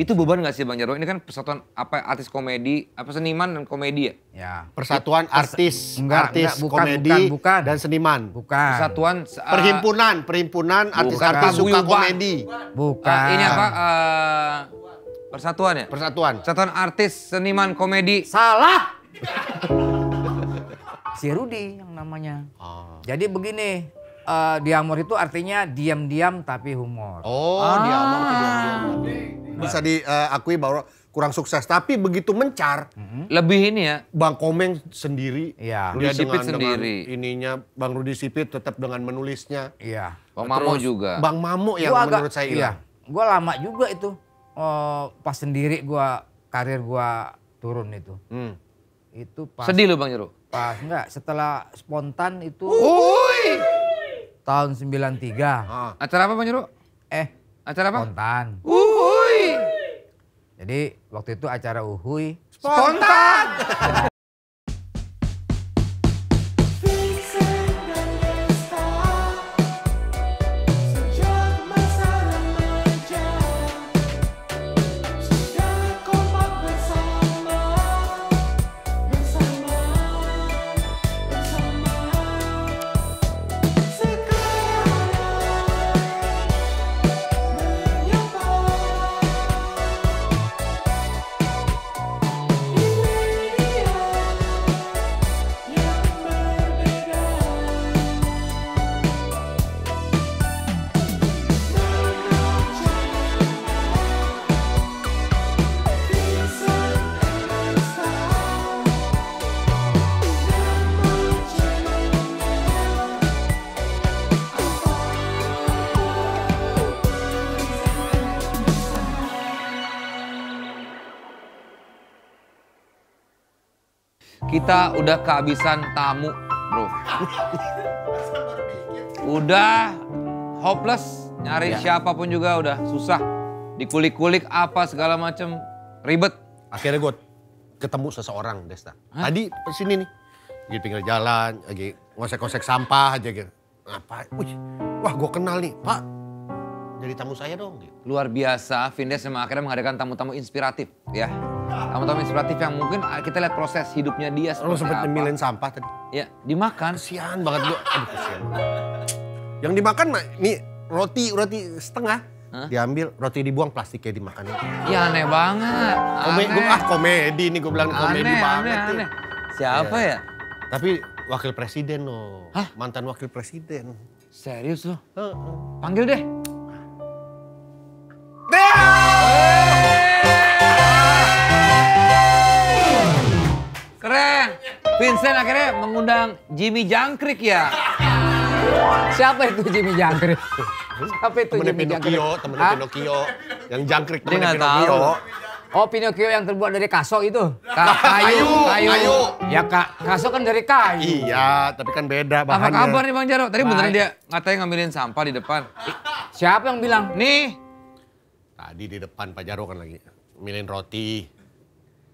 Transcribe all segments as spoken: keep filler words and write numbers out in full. Itu beban nggak sih Bang Jarwo? Ini kan persatuan apa artis komedi, apa seniman dan komedi ya? Ya. Persatuan artis, enggak, artis enggak, bukan, komedi bukan, bukan. dan seniman. Bukan. Persatuan uh, perhimpunan, perhimpunan artis-artis suka komedi. Bukan. Uh, ini apa? Uh, persatuan ya? Persatuan. Persatuan artis, seniman, komedi. Salah. Si Rudy yang namanya. Oh. Jadi begini. Uh, Diamor itu artinya diam-diam tapi humor. Oh, ah. Diamor itu diam-diam. Bisa diakui uh, bahwa kurang sukses, tapi begitu mencar. Mm-hmm. Lebih ini ya. Bang Komeng sendiri. Iya. Rudy Sipit sendiri. Ininya Bang Rudy Sipit tetap dengan menulisnya. Iya. Bang Mamo juga. Bang Mamo yang gua menurut agak, saya iya. Gue lama juga itu. Oh, pas sendiri gua karir gua turun itu. Hmm. Itu pas. Sedih lu Bang Jarwo? Pas enggak, setelah spontan itu. Uy. Tahun sembilan tiga. Ah. Acara apa Bang Jarwo? Eh, acara apa? Spontan. Uhuy. Jadi waktu itu acara Uhuy. Spontan! Spontan. Kita udah kehabisan tamu, bro. Udah hopeless, nyari ya. Siapapun juga udah susah. Dikulik-kulik apa segala macem, ribet. Akhirnya gue ketemu seseorang, Desta. Hah? Tadi sini nih, di pinggir jalan, lagi ngosek-ngosek sampah aja gitu. Ngapain? Wih, wah gue kenal nih, Pak. Jadi tamu saya dong. Gitu. Luar biasa, Vindes memang akhirnya mengadakan tamu-tamu inspiratif, ya. Tamu-tamu inspiratif yang mungkin kita lihat proses hidupnya dia seperti apa. Lu sempet nemilin sampah tadi? Ya, dimakan. Kesian banget gua. Aduh, kesian. Yang dimakan nih roti, roti setengah. Hah? Diambil, roti dibuang, plastiknya dimakan. Ya aneh banget. Aneh. Gua, ah komedi nih, gua bilang komedi aneh, banget. Aneh, aneh. Siapa ya. ya? Tapi wakil presiden loh. Hah? Mantan wakil presiden. Serius loh? Uh, uh. Panggil deh. Vincent akhirnya mengundang Jimmy Jangkrik ya. Siapa itu Jimmy Jangkrik? Siapa itu temennya Jimmy Pinocchio, Jangkrik? Temennya ah? Pinocchio, yang jangkrik temennya Pinocchio. Tahu. Oh Pinocchio yang terbuat dari kaso itu? Ka kayu, kayu, kayu. Ya kak, kaso kan dari kayu. Iya, tapi kan beda bahannya. Apa kabar nih Bang Jarwo? Tadi beneran dia ngatain ngambilin sampah di depan. Siapa yang bilang? Nih. Tadi di depan Pak Jarwo kan lagi milih roti.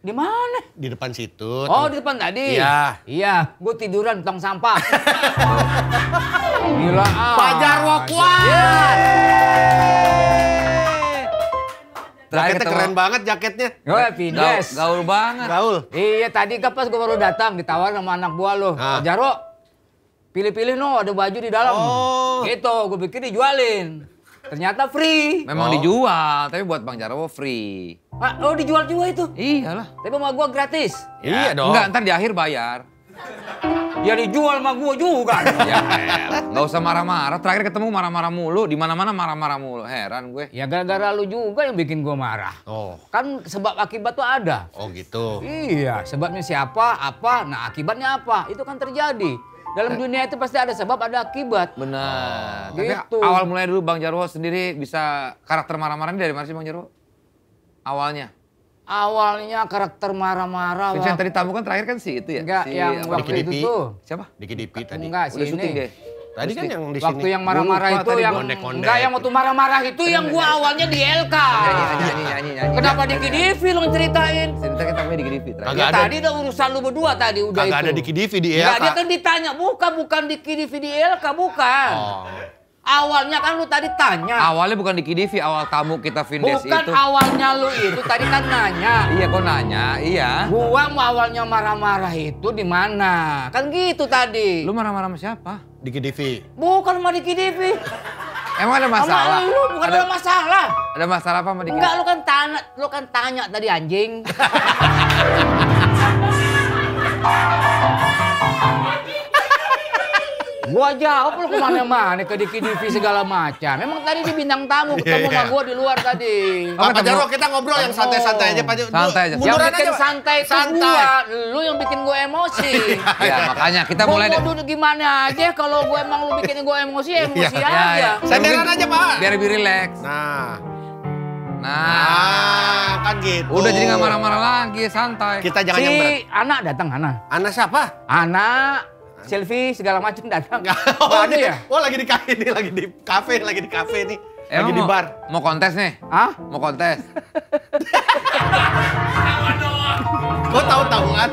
Di mana? Di depan situ. Oh, di depan tadi? Iya. Iya, gue tiduran tong sampah. Gila. Ah. Pak Jarwo kuat. Yeah. Jaketnya keren banget jaketnya. Oh, Vindes. Gaul, gaul banget. Gaul. Iya, tadi kan pas gue baru datang ditawar sama anak buah lo. Nah. Pak Jarwo, pilih-pilih no ada baju di dalam. Oh. Gitu, gue pikir dijualin. Ternyata free. Memang oh. dijual, tapi buat Bang Jarwo free. Ah, oh dijual juga itu? Iyalah. Tapi sama gua gratis. Ya, iya dong. Enggak, ntar di akhir bayar. Ya dijual sama gua juga. Ya, nggak usah marah-marah. Terakhir ketemu marah-marah mulu, di mana-mana marah-marah mulu. Heran gue. Ya gara-gara lu juga yang bikin gua marah. Oh. Kan sebab akibat tuh ada. Oh gitu. Iya, sebabnya siapa, apa, nah akibatnya apa? Itu kan terjadi. Dalam dunia itu pasti ada sebab, ada akibat. Benar. Oh, gitu. Awal mulai dulu Bang Jarwo sendiri bisa karakter marah-marahnya dari mana sih Bang Jarwo? Awalnya? Awalnya karakter marah-marah. Yang tadi tamu kan terakhir kan si itu ya? Enggak, si yang waktu itu tuh. Siapa? Diki Dipi tadi. Enggak, si ini. Tadi kan yang di sini. Waktu yang marah-marah itu yang... Enggak, yang waktu marah-marah itu yang gua awalnya di L K. Kenapa Diki Dipi lo ceritain? Cerita kita punya Diki Dipi. Ya tadi udah urusan lu berdua tadi udah itu. Gak ada Diki Dipi di L K. Enggak, dia kan ditanya. Bukan, bukan Diki Dipi di L K, bukan. Awalnya kan lu tadi tanya. Awalnya bukan di Kidivi, awal tamu kita Vindes itu. Bukan awalnya lu itu, tadi kan nanya. Iya, kok nanya, iya. Gua mau awalnya marah-marah itu di mana? Kan gitu tadi. Lu marah-marah sama siapa? Di Kidivi. Bukan sama di Kidivi. Emang ada masalah? Sama lu, bukan ada, ada masalah. Ada masalah apa sama di Kidivi? Enggak, lu kan tanya, lu kan tanya tadi anjing. Gua jawab lu kemana-mana ke Dikidivi segala macam. Memang tadi di bintang tamu ketemu yeah, yeah. sama gua di luar tadi. Oh, Pak Jarwo, kita ngobrol yang santai-santai aja, Pak Jarwo. Santai aja. Yang bikin aja, santai itu gua, lu yang bikin gua emosi. Ya makanya kita gua mulai. Gua gimana aja kalau gua emang lu bikin gua emosi, ya emosi yeah, aja. Yeah, yeah. Senderan aja, Pak. Biar lebih relax. Nah. Nah, nah, kan gitu. Udah jadi nggak marah-marah lagi, santai. Kita jangan si yang berat. Si anak datang, anak. Anak siapa? Anak. Selfie segala macam datang. Oh, ada ya? Oh, lagi di kafe nih, lagi di kafe, lagi di kafe nih. Eh, lagi di bar. Mau kontes nih? Hah? Mau kontes. Gua tahu-tahuan.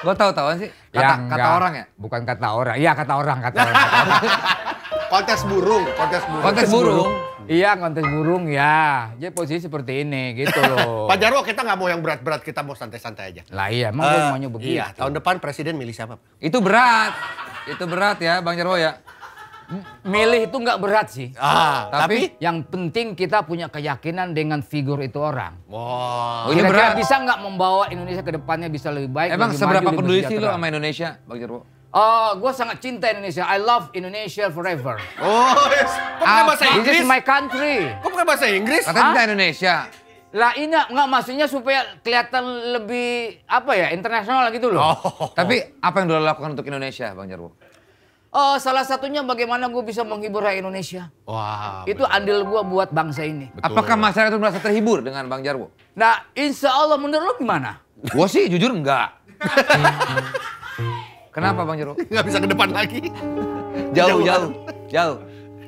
Gua tahu-tahuan sih. Kata, ya, kata orang ya? Bukan kata orang. Iya, kata orang, kata orang. Kontes burung, kontes burung. Kontes burung. Iya, kontes burung ya. Jadi posisi seperti ini gitu loh. Pak Jarwo, kita nggak mau yang berat-berat, kita mau santai-santai aja. Lah iya, emang uh, maunya begitu. Iya, tahun depan presiden milih siapa? Itu berat. Itu berat ya, Bang Jarwo ya. Milih itu nggak berat sih. Ah, tapi, tapi yang penting kita punya keyakinan dengan figur itu orang. Wow. Kira-kira bisa nggak membawa Indonesia ke depannya bisa lebih baik? Emang seberapa peduli sih lo sama Indonesia, Bang Jarwo? Oh, gue sangat cinta Indonesia. I love Indonesia forever. Oh, yes. Kok pakai bahasa Inggris? This is my country. Kok pakai bahasa Inggris? Katanya cinta Indonesia. Lah ini nggak, maksudnya supaya kelihatan lebih apa ya, internasional gitu loh. Oh. Tapi apa yang udah lakukan untuk Indonesia, Bang Jarwo? Oh, salah satunya bagaimana gue bisa menghibur rakyat Indonesia. Wah. Itu betul. Andil gue buat bangsa ini. Betul. Apakah masyarakat merasa terhibur dengan Bang Jarwo? Nah, insya Allah. Menurut lo gimana? Gue sih jujur enggak. Kenapa Bang Jarwo? Nggak bisa ke depan lagi. Jauh, jauh, jauh. jauh.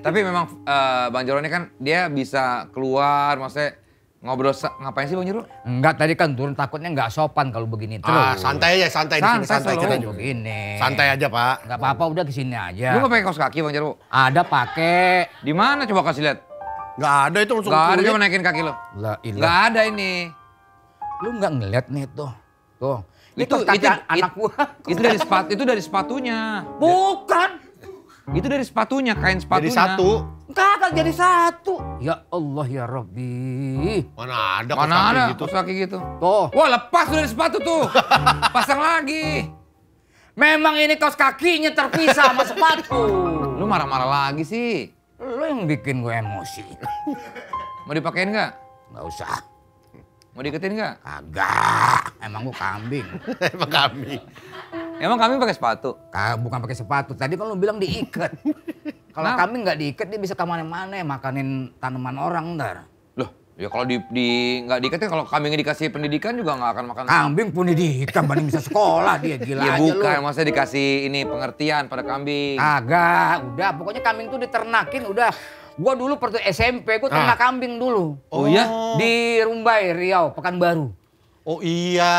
Tapi memang uh, Bang Jarwo ini kan dia bisa keluar, maksudnya ngobrol, ngapain sih Bang Jarwo? Enggak, tadi kan turun takutnya nggak sopan kalau begini terus. Ah, santai aja, santai, santai di sini, santai kita juga. Begini. Santai aja, Pak. Nggak apa-apa, udah kesini aja. Lu nggak pakai kaos kaki Bang Jarwo? Ada pakai. Di mana coba kasih lihat? Nggak ada itu langsung. Nggak ada, cuma naikin kaki lo. Nggak ada ini. Lu nggak ngeliat nih tuh, tuh. Itu, itu, itu anak gua. Itu dari sepatu, itu dari sepatunya. Bukan. Itu dari sepatunya, kain sepatunya. Jadi satu. Kakak jadi satu. Ya Allah ya Rabbi. Mana ada kos kaki gitu. Kos kaki gitu. Tuh. Wah, lepas dari sepatu tuh. Pasang lagi. Memang ini kaos kakinya terpisah sama sepatu. Lu marah-marah lagi sih. Lu yang bikin gue emosi. Mau dipakein nggak? Nggak usah. Mau diiketin nggak? Agak. Emang gua kambing. Emang kambing. Emang kambing pakai sepatu? Ka, bukan pakai sepatu. Tadi kan lu bilang diikat. Kalau nah, kambing nggak diikat dia bisa kemana-mana ya, makanin tanaman orang ntar. Loh, ya kalau di nggak di, diiketin, kalau kambingnya dikasih pendidikan juga nggak akan makan. Kambing pun didikan, banding bisa sekolah dia, gila ya, aja bukan, lu. Bukan, maksudnya dikasih ini pengertian pada kambing. Agak. Udah, pokoknya kambing tuh diternakin udah. Gua dulu waktu S M P, gua ternak ah. kambing dulu. Oh iya? Di Rumbai, Riau, Pekanbaru. Oh iya,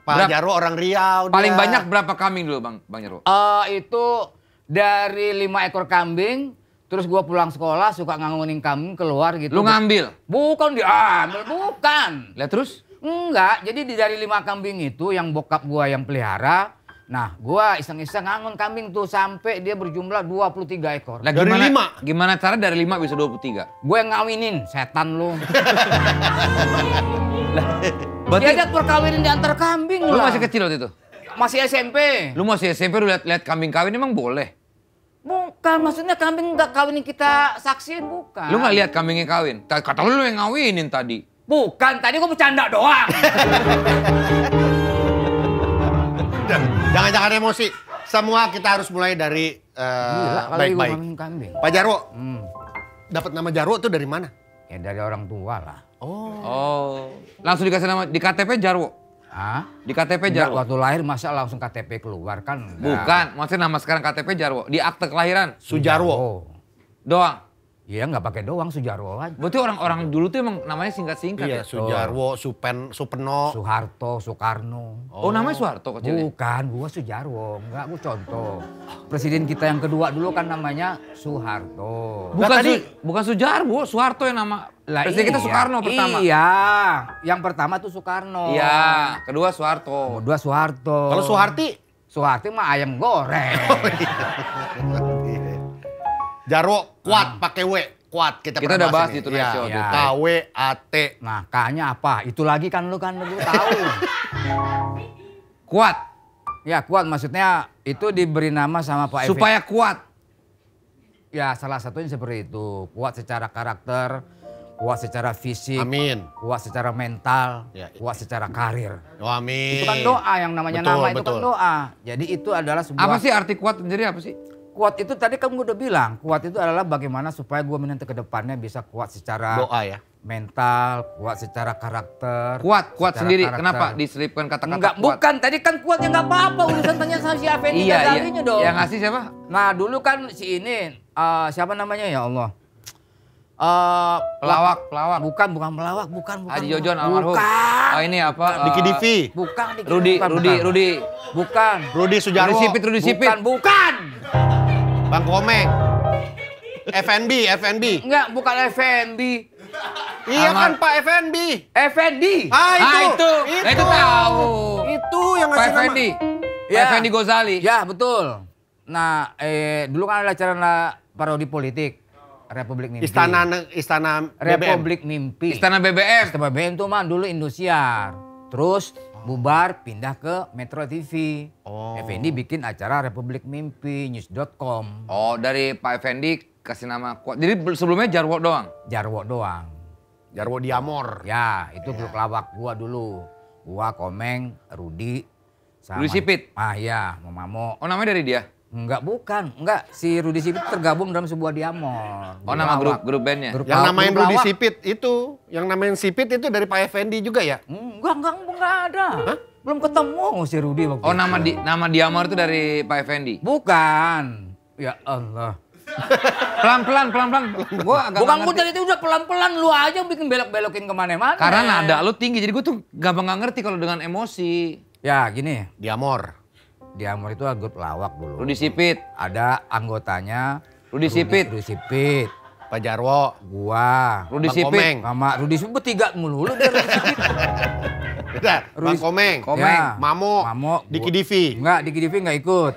Pak Jarwo orang Riau. Paling dia. Banyak berapa kambing dulu Bang, Bang Jarwo? Uh, itu dari lima ekor kambing, terus gua pulang sekolah suka ngangunin kambing keluar gitu. Lu ngambil? Bukan diambil, bukan. Lihat terus? Enggak, jadi dari lima kambing itu yang bokap gua yang pelihara. Nah, gua iseng-iseng ngangon kambing tuh sampai dia berjumlah dua puluh tiga ekor. Nah, dari lima? Gimana cara dari lima bisa dua puluh tiga? Gue ngawinin, setan lu. Lah, dia ada perkawinan di antar kambing lu lah. Masih kecil waktu itu? Masih S M P. Lu masih S M P lu lihat kambing kawin emang boleh? Bukan, maksudnya kambing nggak kawinin kita saksiin, bukan. Lu nggak lihat kambingnya kawin? Kata lu, lu yang ngawinin tadi. Bukan, tadi gua bercanda doang. Jangan-jangan emosi. Semua kita harus mulai dari baik-baik. Uh, Pak Jarwo, hmm. dapat nama Jarwo itu dari mana? Ya dari orang tua lah. Oh. Oh. Langsung dikasih nama di K T P Jarwo. Hah? Di K T P Jarwo. Enggak, waktu lahir masa langsung K T P keluar kan? Enggak. Bukan, maksudnya nama sekarang K T P Jarwo. Di akte kelahiran Sujarwo. Doang. Iya, nggak pakai doang, Sujarwo aja. Berarti orang-orang dulu tuh emang namanya singkat-singkat iya, ya? Sujarwo, Supen, Supeno. Soeharto, Soekarno. Oh, oh namanya Soeharto kecilnya? Bukan, gua Sujarwo. Enggak, gua contoh. Presiden kita yang kedua dulu kan namanya Soeharto. Bukan nah, tadi, Su, bukan Sujarwo, Soeharto yang nama. Lah, presiden iya, kita Soekarno pertama. Iya, yang pertama tuh Soekarno. Iya, kedua Soeharto. Kedua Soeharto. Kalau Soeharti? Soeharti mah ayam goreng. Oh, iya. Jarwo kuat hmm. pakai W, kuat kita, kita udah bahas di Tunasio ya, ya. K W A T. Nah, K-nya apa? Itu lagi kan lu kan lu tahu. Kuat. Ya, kuat maksudnya itu diberi nama sama Pak F. Supaya kuat. Ya, salah satunya seperti itu. Kuat secara karakter, kuat secara fisik, amin. Kuat secara mental, ya, kuat secara karir. Oh, amin. Itu kan doa yang namanya betul, nama itu betul. Kan doa. Jadi itu adalah sebuah apa sih arti kuat sendiri apa sih? Kuat itu tadi kan gue udah bilang, kuat itu adalah bagaimana supaya gue menanti ke depannya bisa kuat secara doa ya, mental, kuat secara karakter. Kuat, kuat sendiri. Karakter. Kenapa diselipkan kata-kata enggak, kuat? Bukan, tadi kan kuatnya nggak apa-apa. Urusan tanya sama si Afendi iya, dan iya. dong. Yang ngasih siapa? Nah dulu kan si ini, uh, siapa namanya ya Allah? Uh, pelawak, pelawak. Bukan, bukan pelawak, bukan. bukan Haji Jojon almarhum. Oh ini apa? Diki Divi. Bukan, Diki Rudi, Rudi, Rudi. Bukan. Rudi Sujarwo. Rudi Sipit, Rudi Sipit. Bukan, bukan. Bang Komeng, F N B, F N B. Enggak, bukan F N B. Iya kan Pak F N B. F N D. Ah itu, ah, itu. Itu. Nah, itu tahu. Itu yang ngasih nama. F N D. Ya. F N D Gozali. Ya betul. Nah, eh, dulu kan ada acara parodi politik. Republik Mimpi. Istana, istana Republik B B M. Mimpi. Istana B B M. Istana B B M itu mah dulu Indosiar. Terus bubar pindah ke Metro T V. Oh. Effendi bikin acara Republik Mimpi, news dot com. Oh dari Pak Effendi kasih nama kuat. Jadi sebelumnya Jarwo doang? Jarwo doang. Jarwo Diamor. Ya itu yeah. pelawak gua dulu. Gua, Komeng, Rudi. Rudi Sipit? Ah iya, Mamamo. Oh namanya dari dia? Enggak, bukan. Enggak, si Rudi Sipit tergabung dalam sebuah Diamond. Oh, nama grup grup bandnya? Grup yang namain Rudi Sipit itu, yang namain Sipit itu dari Pak Effendi juga ya? Enggak, enggak, enggak ada. Hah? Belum ketemu si Rudi waktu oh, itu. Nama, di, nama Diamond itu dari Pak Effendi? Bukan. Ya Allah. Pelan-pelan, pelan-pelan. Gua agak bukan gue dari itu udah pelan-pelan, lu aja bikin belok-belokin kemana-mana. Karena nada lu tinggi, jadi gue tuh gampang gak ngerti kalau dengan emosi. Ya gini. Diamond. Diamor itu grup pelawak dulu. Rudi Sipit. Ada anggotanya. Rudi Sipit. Rudi Sipit. Pak Jarwo. Gua. Rudi Sipit. Sama Rudi Sipit bertiga mulu lu dari Rudi Sipit. Udah, Bang Komeng. Komeng. Ya. Mamo. Mamo. Diki Divi. Enggak, Diki Divi enggak ikut.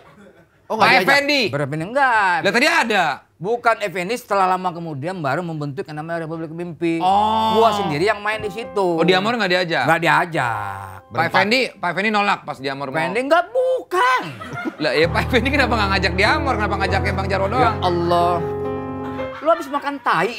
Oh enggak. Pak Effendi. Berapa enggak. Lah tadi ada. Bukan Effendi setelah lama kemudian baru membentuk yang namanya Republik Mimpi. Oh. Gua sendiri yang main di situ. Oh Diamor nggak diajak? Nggak diajak. Pak Effendi, Pak Effendi nolak pas Diamor mau. Pak Effendi nggak bukan. Lah ya Pak Effendi kenapa nggak ngajak Diamor? Kenapa ngajaknya Bang Jarwo doang? Ya Allah. Lu habis makan tai.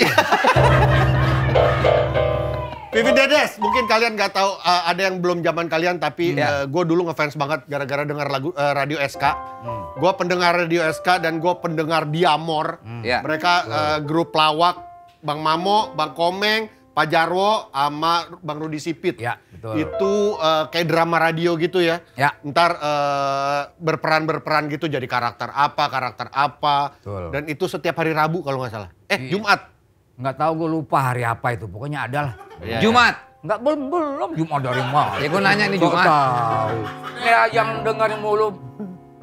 Vivi Dedes, mungkin kalian nggak tahu uh, ada yang belum zaman kalian tapi yeah. uh, gue dulu ngefans banget gara-gara dengar lagu uh, Radio S K. Hmm. Gue pendengar Radio S K dan gue pendengar Diamor. Hmm. Yeah. Mereka uh, grup pelawak, Bang Mamo, Bang Komeng, Pak Jarwo, sama Bang Rudi Sipit. Yeah, betul. Itu uh, kayak drama radio gitu ya. Yeah. Ntar uh, berperan-berperan gitu jadi karakter apa, karakter apa. Betul. Dan itu setiap hari Rabu kalau nggak salah. Eh yeah. Jumat. Nggak tahu gue lupa hari apa itu, pokoknya ada lah. Yeah. Jumat? Nggak, belum, belum. Jumat dari mana? Ya gue nanya nih Jumat. Tahu. Ya yang dengerin mulu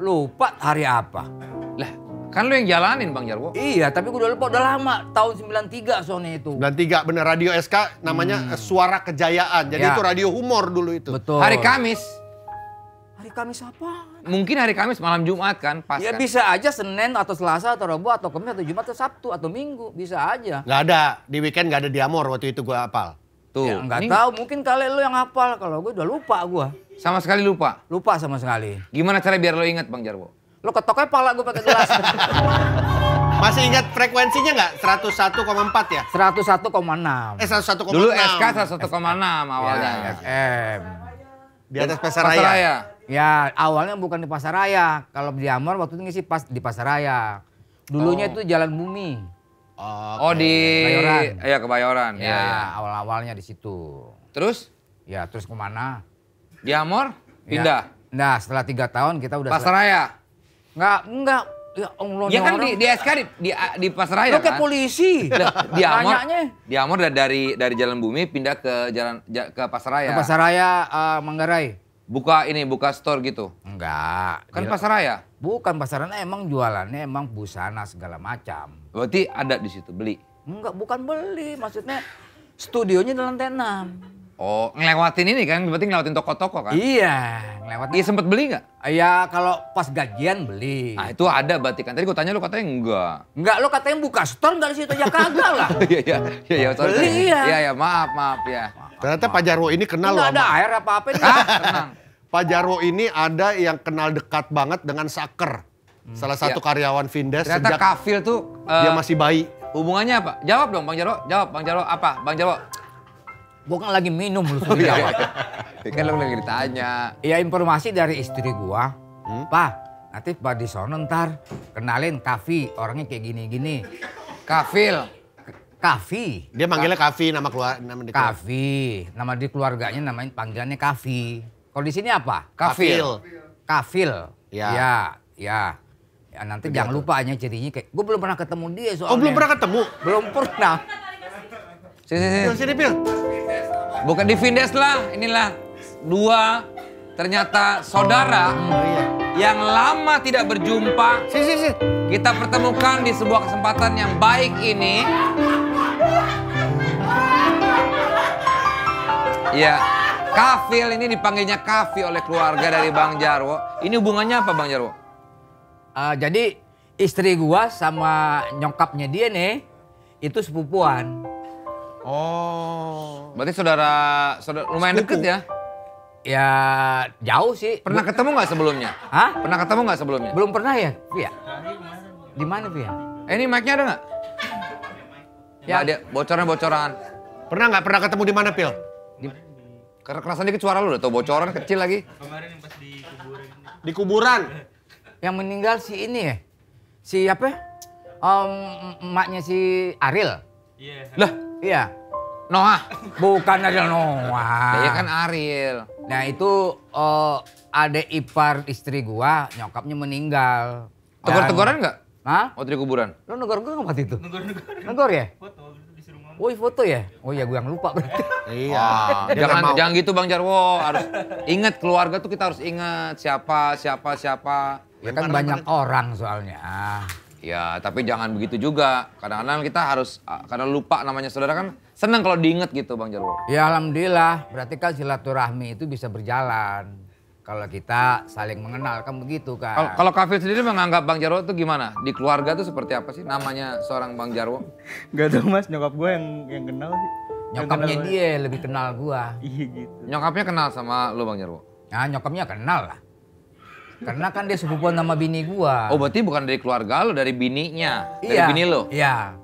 lupa hari apa. Lah kan lu yang jalanin Bang Jarwo. Iya tapi gue udah lupa, udah lama. Tahun sembilan tiga soalnya itu. sembilan tiga bener, Radio S K namanya hmm. Suara Kejayaan. Jadi ya. Itu radio humor dulu itu. Betul. Hari Kamis. Hari Kamis apa? Mungkin hari Kamis malam Jumat kan pas ya kan? Bisa aja Senin atau Selasa atau Rabu atau Kamis atau Jumat atau Sabtu atau Minggu bisa aja. Nggak ada di weekend nggak ada Diamor waktu itu gue hafal. Tuh ya, nggak ini... tahu mungkin kalian lu yang hafal kalau gue udah lupa gue. Sama sekali lupa. Lupa sama sekali. Gimana cara biar lo ingat Bang Jarwo? Lo ketoknya pala gue pakai gelas. Masih ingat frekuensinya nggak? seratus satu koma empat ya? seratus satu koma enam. Eh seratus satu koma enam. Dulu S K seratus satu koma enam awalnya. Ya, F M. Di atas Pasar Raya. Ya awalnya bukan di Pasar Raya. Kalau Diamor waktu itu ngisi pas di Pasar Raya. Dulunya oh. itu Jalan Bumi. Oh, oh di Kebayoran. Iya Kebayoran. Ya, ya, ya. Awal-awalnya di situ. Terus? Ya terus kemana? Diamor pindah. Ya. Nah setelah tiga tahun kita udah Pasar Raya. Nggak, enggak. Ya Allah. Ya kan di, di S K di, di, di Pasaraya kan. Lo kayak polisi. Di Amor, di Amor dari dari Jalan Bumi pindah ke jalan ke Pasaraya. Ke Pasaraya uh, Manggarai. Buka ini, buka store gitu? Enggak. Kan Pasaraya? Bukan Pasaraya, emang jualannya emang busana segala macam. Berarti ada di situ beli? Enggak, bukan beli. Maksudnya studionya di lantai enam. Oh, ngelewatin ini kan? Berarti ngelewatin toko-toko kan? Iya, ngelewatin. Iya, sempet beli nggak? Iya, kalau pas gajian beli. Nah itu ada berarti kan? Tadi gue tanya, lo katanya enggak. Enggak, lo katanya buka store nggak di situ aja, kagak lah. Iya, iya, iya. Beli ya. Iya, iya, maaf, maaf ya. Ternyata Pak Jarwo ini kenal loh. Enggak ada air apa-apa ini. Tenang. Pak Jarwo ini ada yang kenal dekat banget dengan Saker. Hmm. Salah satu ya. Karyawan Vindes. Ternyata Kafil tuh dia uh, masih bayi. Hubungannya apa? Jawab dong Bang Jarwo. Jawab Bang Jarwo apa? Bang Jarwo. Gua kan lagi minum lu sendiri. Oh, iya, iya. Kan lu lagi ditanya. Iya, informasi dari istri gua. Hmm? Pak, nanti Pak di sono ntar kenalin Kafi, orangnya kayak gini-gini. Kafil. Kafi. Dia manggilnya Kafi, nama keluarga nama di keluarga. Kafi. Nama di keluarganya namanya panggilannya Kafi. Kalau di sini apa? Kafil. Kafil. Ya. Ya, ya. Ya nanti Begitu. Jangan lupa hanya cirinya kayak gue belum pernah ketemu dia soalnya. Oh, belum pernah ketemu? Belum pernah. Sini, sini, sini. Sini, Pil. Bukan di Vindes lah, inilah dua ternyata saudara oh, iya. yang lama tidak berjumpa. Sini, sini, sini. Kita pertemukan di sebuah kesempatan yang baik ini. Iya, Kafil ini dipanggilnya Kafi oleh keluarga dari Bang Jarwo. Ini hubungannya apa Bang Jarwo? Uh, jadi istri gua sama nyokapnya dia nih, itu sepupuan. Oh, berarti saudara, saudara lumayan Sepupu. deket ya? Ya jauh sih. Pernah Bu ketemu nggak sebelumnya? Hah? Pernah ketemu nggak sebelumnya? Belum pernah ya, Pia? Di mana Pia? Eh, ini mic-nya ada nggak? Ya, dia bocoran-bocoran. Pernah nggak pernah ketemu di mana Pil? Karena kerasan dikit suara lu udah tau bocoran kecil lagi. Kemarin yang pas di kuburan. Di kuburan? Yang meninggal si ini ya? Si apa ya? Um, emaknya si Ariel? Iya. Lah? Iya. Noah? Bukan Ariel Noah. Iya kan Ariel. Nah itu uh, adek ipar istri gua nyokapnya meninggal. Tegur-teguran nggak? Hah? Waktu di kuburan? Lu negor gue nggak waktu itu? Negor-negor. Negor ya? Woi foto ya? Oh iya gue yang lupa berarti. Iya. Oh, jangan jangan gitu Bang Jarwo, harus ingat keluarga tuh kita harus ingat siapa siapa siapa. Ya kan banyak orang soalnya. Ya tapi jangan begitu juga. Kadang-kadang kita harus karena lupa namanya saudara kan seneng kalau diinget gitu Bang Jarwo. Ya alhamdulillah berarti kan silaturahmi itu bisa berjalan. Kalau kita saling mengenal kan begitu kan. Kalau Kafil sendiri menganggap Bang Jarwo tuh gimana? Di keluarga tuh seperti apa sih namanya seorang Bang Jarwo? Gak tau mas, nyokap gue yang yang kenal sih. Nyokapnya kenal dia gue. Lebih kenal gue. Iya gitu. Nyokapnya kenal sama lo Bang Jarwo? Nah nyokapnya kenal lah. Karena kan dia sepupuan sama bini gue. Oh berarti bukan dari keluarga lo, dari bininya? Dari iya, bini lo? Iya.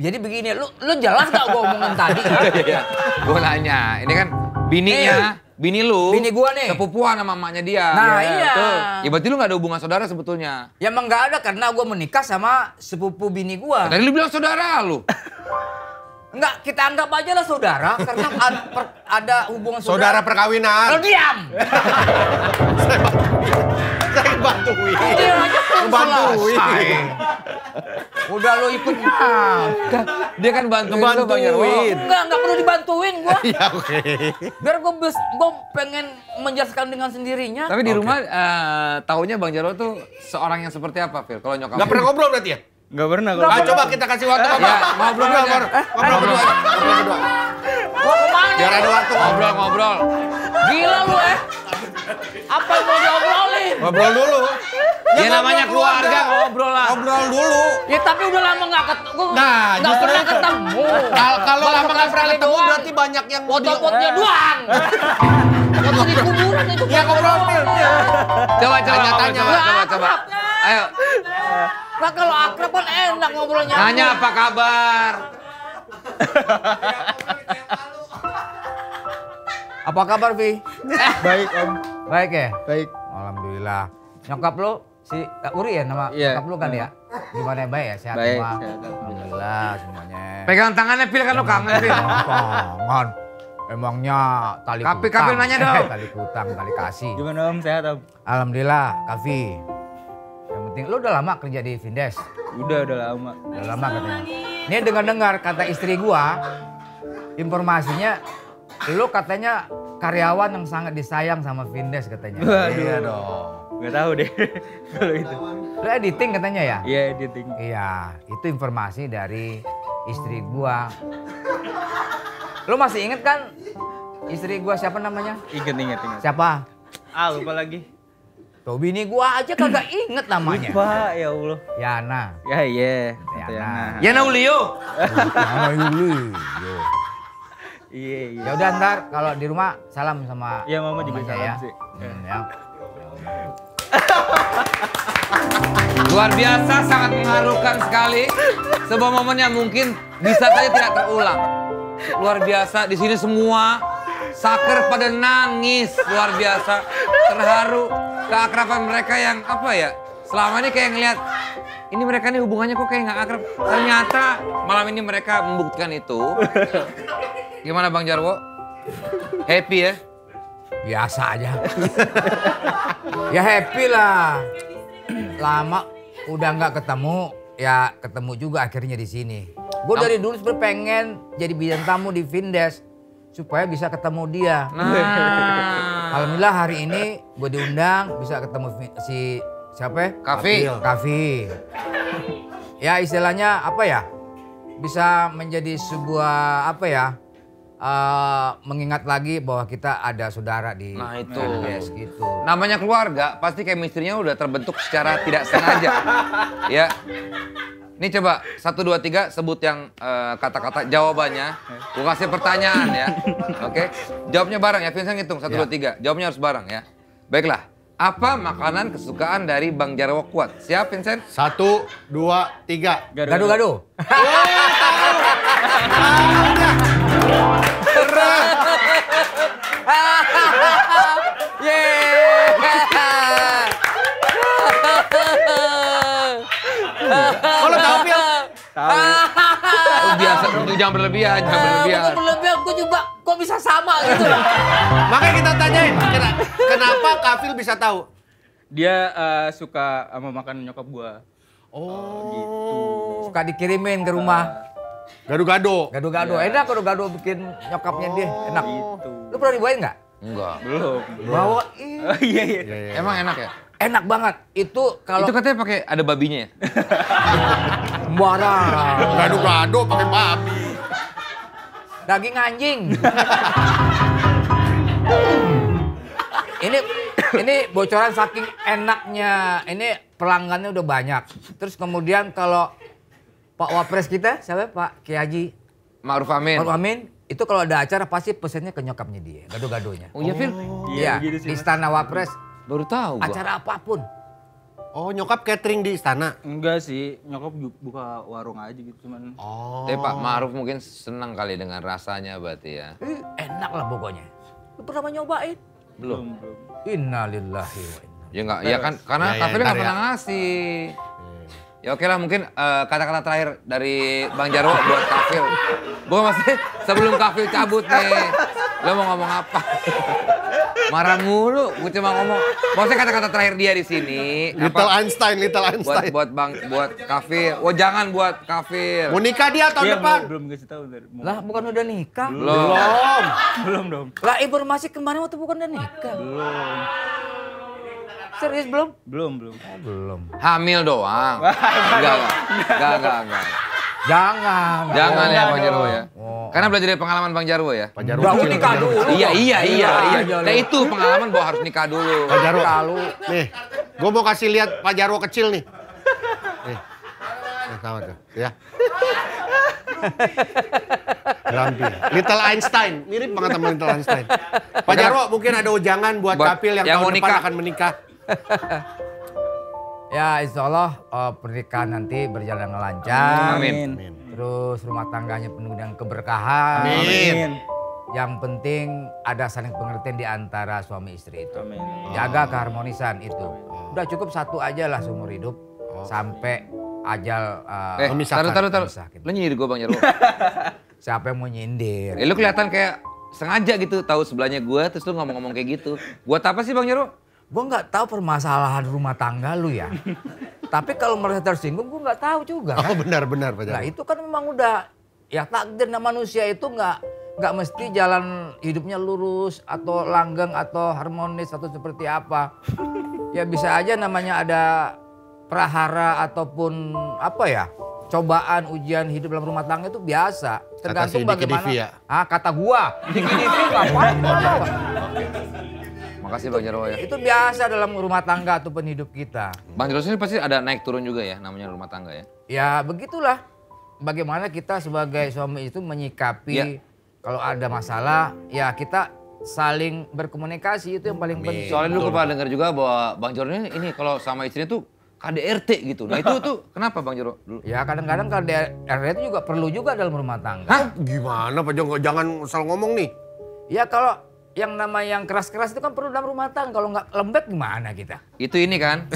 Jadi begini, lo, lo jelas gak gue omongan tadi? Iya, gue nanya. Ini kan bininya. Hey. Bini lu, bini gua nih, sepupuan sama mamanya dia. Nah ya, iya. Tuh. Ya berarti lu gak ada hubungan saudara sebetulnya. Ya emang gak ada karena gua menikah sama sepupu bini gua. Tadi lu bilang saudara lu. Enggak, kita anggap aja lah saudara karena ada, per, ada hubungan saudara. Saudara perkawinan. Lu diam! Saya bantuin. Diam aja kan selesai. Udah lu ikut. Dia kan bantuin lu Bang Jarwo. Enggak, enggak perlu dibantuin gua. Iya oke. Biar gua, gua pengen menjelaskan dengan sendirinya. Tapi di okay. rumah uh, taunya Bang Jarwo tuh seorang yang seperti apa Phil? Kalau nyokap. Enggak pernah ngobrol berarti ya? Enggak pernah ngobrol. Ah, coba kita kasih waktu apa? Ngobrol ngobrol. Ngobrol berdua. Gua kemana? Biar ada waktu ngobrol-ngobrol. Gila lu eh. Apa yang mau diobrolin? Ngobrol dulu. Ya, ya namanya keluarga ngobrol lah. Ngobrol dulu. Ya tapi udah lama nggak ketemu. Nah justru pernah ketemu. Kalau lama nggak pernah ketemu berarti banyak yang foto-fotonya doang. Foto di kuburan itu. Ya ngobrol. Coba coba tanya. Coba coba. Ayo. Nah kalau akrab kan enak ngobrolnya. Nanya apa kabar? Apa kabar, Vi? Baik, Om. Baik ya? Baik. Alhamdulillah. Nyokap lu si uh, Uri ya nama yeah. nyokap lu kan yeah. ya? Gimana ya? Baik ya? Sehat baik, semua? Sehat. Alhamdulillah semuanya. Pegang tangannya, Pil, kan lu kangen, Pil. Kangen. Emangnya tali kutang. Kapi, Kapi nanya dong. Tali kutang, tali kasih. Gimana Om? Sehat, Om? Alhamdulillah, Kafi. Yang penting. Lu udah lama kerja di Vindes? Udah, udah lama. Udah lama katanya. Nih dengar-dengar kata istri gua, informasinya lu katanya karyawan yang sangat disayang sama Vindes katanya. Waduh. Iya dong. Gak tahu deh kalau itu. Lu editing katanya ya? Iya, editing. Iya, itu informasi dari istri gua. Lu masih inget kan istri gua siapa namanya? Inget, inget, inget. Siapa? Ah, lupa lagi. Tuh, bini gua aja kagak inget namanya. Lupa, ya Allah. Yana. Ya, iya. Yana. Yana. Yana Ulio. Yana Ulio. Iya, iya. Yaudah ntar kalau di rumah salam sama ya, mama juga salam ya. Sih. Hmm, ya. Luar biasa, sangat mengharukan sekali. Sebuah momen yang mungkin bisa saja tidak terulang. Luar biasa, di sini semua saker pada nangis. Luar biasa, terharu. Keakraban mereka yang apa ya, selama ini kayak ngeliat ini mereka nih hubungannya kok kayak nggak akrab, ternyata malam ini mereka membuktikan itu. Gimana Bang Jarwo? Happy ya? Biasa aja. Ya happy lah, lama udah nggak ketemu ya ketemu juga akhirnya di sini. Gue dari dulu sebenarnya pengen jadi bintang tamu di Vindes supaya bisa ketemu dia. Nah. Alhamdulillah hari ini gue diundang bisa ketemu si siapa ya? Kavi. Kavi. Ya istilahnya apa ya? Bisa menjadi sebuah apa ya? Uh, mengingat lagi bahwa kita ada saudara di nah, itu. Vindes gitu. Namanya keluarga pasti chemistry-nya udah terbentuk secara tidak sengaja. Ya. Ini coba satu dua tiga sebut yang kata-kata uh, jawabannya. Gue kasih pertanyaan ya, oke? Okay? Jawabnya bareng ya, Vincent hitung satu dua tiga. Jawabnya harus bareng ya. Baiklah. Apa makanan kesukaan dari Bang Jarwo Kuat? Siap Vincent? Satu dua tiga. Gaduh-gaduh. Jangan berlebihan, jangan berlebihan. Aku berlebihan, aku juga kok bisa sama gitu. Makanya kita tanyain, kenapa Kafil bisa tahu? Dia uh, suka sama makan nyokap gua. Oh, oh gitu. Suka dikirimin ke rumah. Gado-gado. Gado-gado, ya. Enak gado-gado bikin nyokapnya oh, dia, enak. Gitu. Lu pernah dibawain nggak? Enggak. Belum. Bawain. Oh, iya, iya. Ya, ya. Emang enak ya? Enak banget. Itu kalau... Itu katanya pakai ada babinya ya? Barang. Gado-gado pakai babi. Daging anjing. Ini ini bocoran saking enaknya. Ini pelanggannya udah banyak. Terus kemudian kalau Pak Wapres kita, siapa Pak Kiai Haji Ma'ruf Amin. Ma'ruf Amin itu kalau ada acara pasti pesennya ke nyokapnya dia, gado-gadonya. Oh iya, Fil. Iya, di Istana Wapres. Baru tahu gua. Acara apapun. Oh, nyokap catering di istana? Enggak sih, nyokap buka warung aja gitu cuman. Oh. Tapi Pak Ma'ruf mungkin senang kali dengan rasanya berarti ya. Eh, enak lah pokoknya. Lu pernah nyobain? Belum. Belum. Innalillahi wa inna ilaihi. Ya enggak, ya kan karena ya, ya, Kafir enggak pernah ngasih. Ya oke lah mungkin kata-kata uh, terakhir dari Bang Jarwo buat Kafir. Gue masih sebelum Kafir cabut nih. Lo mau ngomong apa? Marah mulu, gue cuma ngomong. Maksudnya kata-kata terakhir dia di sini. Little apa? Einstein, Little Einstein. Buat, buat Bang, buat Kafir. Oh jangan buat Kafir. Mau nikah dia tahun dia depan? Mau, belum kasih tahu. Mau. Lah bukan udah nikah? Belum. Belum. Belum dong. Lah informasi kemarin waktu bukan udah nikah? Belum. Serius belum? Belum, belum. Oh, belum. Hamil doang. Enggak, enggak, enggak, enggak. Jangan. Jangan ya Bang Jarwo ya. Oh. Karena belajar dari pengalaman Bang Jarwo ya. Bang Jarwo harus nikah dulu. Iya, iya, iya, iya. Nah itu pengalaman bahwa harus nikah dulu. Bang Jarwo. Nih, gue mau kasih lihat Pak Jarwo kecil nih. Nih. Nah, sama tuh. Ya. Grampi. Little Einstein. Mirip banget sama Little Einstein. Pak Jarwo mungkin ada ujangan buat Kapil yang, yang tahun depan akan menikah. Ya insya Allah uh, pernikahan nanti berjalan lancar. Amin. Amin. Terus rumah tangganya penuh dengan keberkahan. Amin. Yang penting ada saling pengertian di antara suami istri itu. Amin. Jaga keharmonisan itu. Udah cukup satu aja lah seumur hidup. Oh. Sampai ajal uh, eh, memisahkan. Taruh, taruh, taruh. Lu nyindir gue Bang Jarwo. Siapa yang mau nyindir? Eh, lu kelihatan kayak sengaja gitu tahu sebelahnya gue terus lu ngomong-ngomong kayak gitu. Buat apa sih Bang Jarwo? Gue nggak tahu permasalahan rumah tangga lu ya. Tapi kalau merasa tersinggung, gue nggak tahu juga. Kan? Oh benar-benar Pak Jarwo. Nah itu kan memang udah ya takdirnya manusia itu nggak nggak mesti jalan hidupnya lurus atau langgeng atau harmonis atau seperti apa. Ya bisa aja namanya ada prahara ataupun apa ya cobaan ujian hidup dalam rumah tangga itu biasa. Tergantung kata si bagaimana. Ya? Ah kata gua. Makasih Bang Jarwo ya. Itu biasa dalam rumah tangga atau penhidup kita. Bang Jarwo ini pasti ada naik turun juga ya namanya rumah tangga ya? Ya begitulah. Bagaimana kita sebagai suami itu menyikapi ya. Kalau ada masalah ya kita saling berkomunikasi itu yang paling Amin. Penting. Soalnya lu pernah dengar juga bahwa Bang Jarwo ini, ini kalau sama istrinya tuh K D R T gitu. Nah itu tuh kenapa Bang Jarwo? Ya kadang-kadang K D R T juga perlu juga dalam rumah tangga. Hah? Gimana Pak Jarwo? Jangan salah ngomong nih. Ya kalau yang nama yang keras-keras itu kan perlu dalam rumah tangga. Kalau nggak lembek gimana kita? Itu ini kan?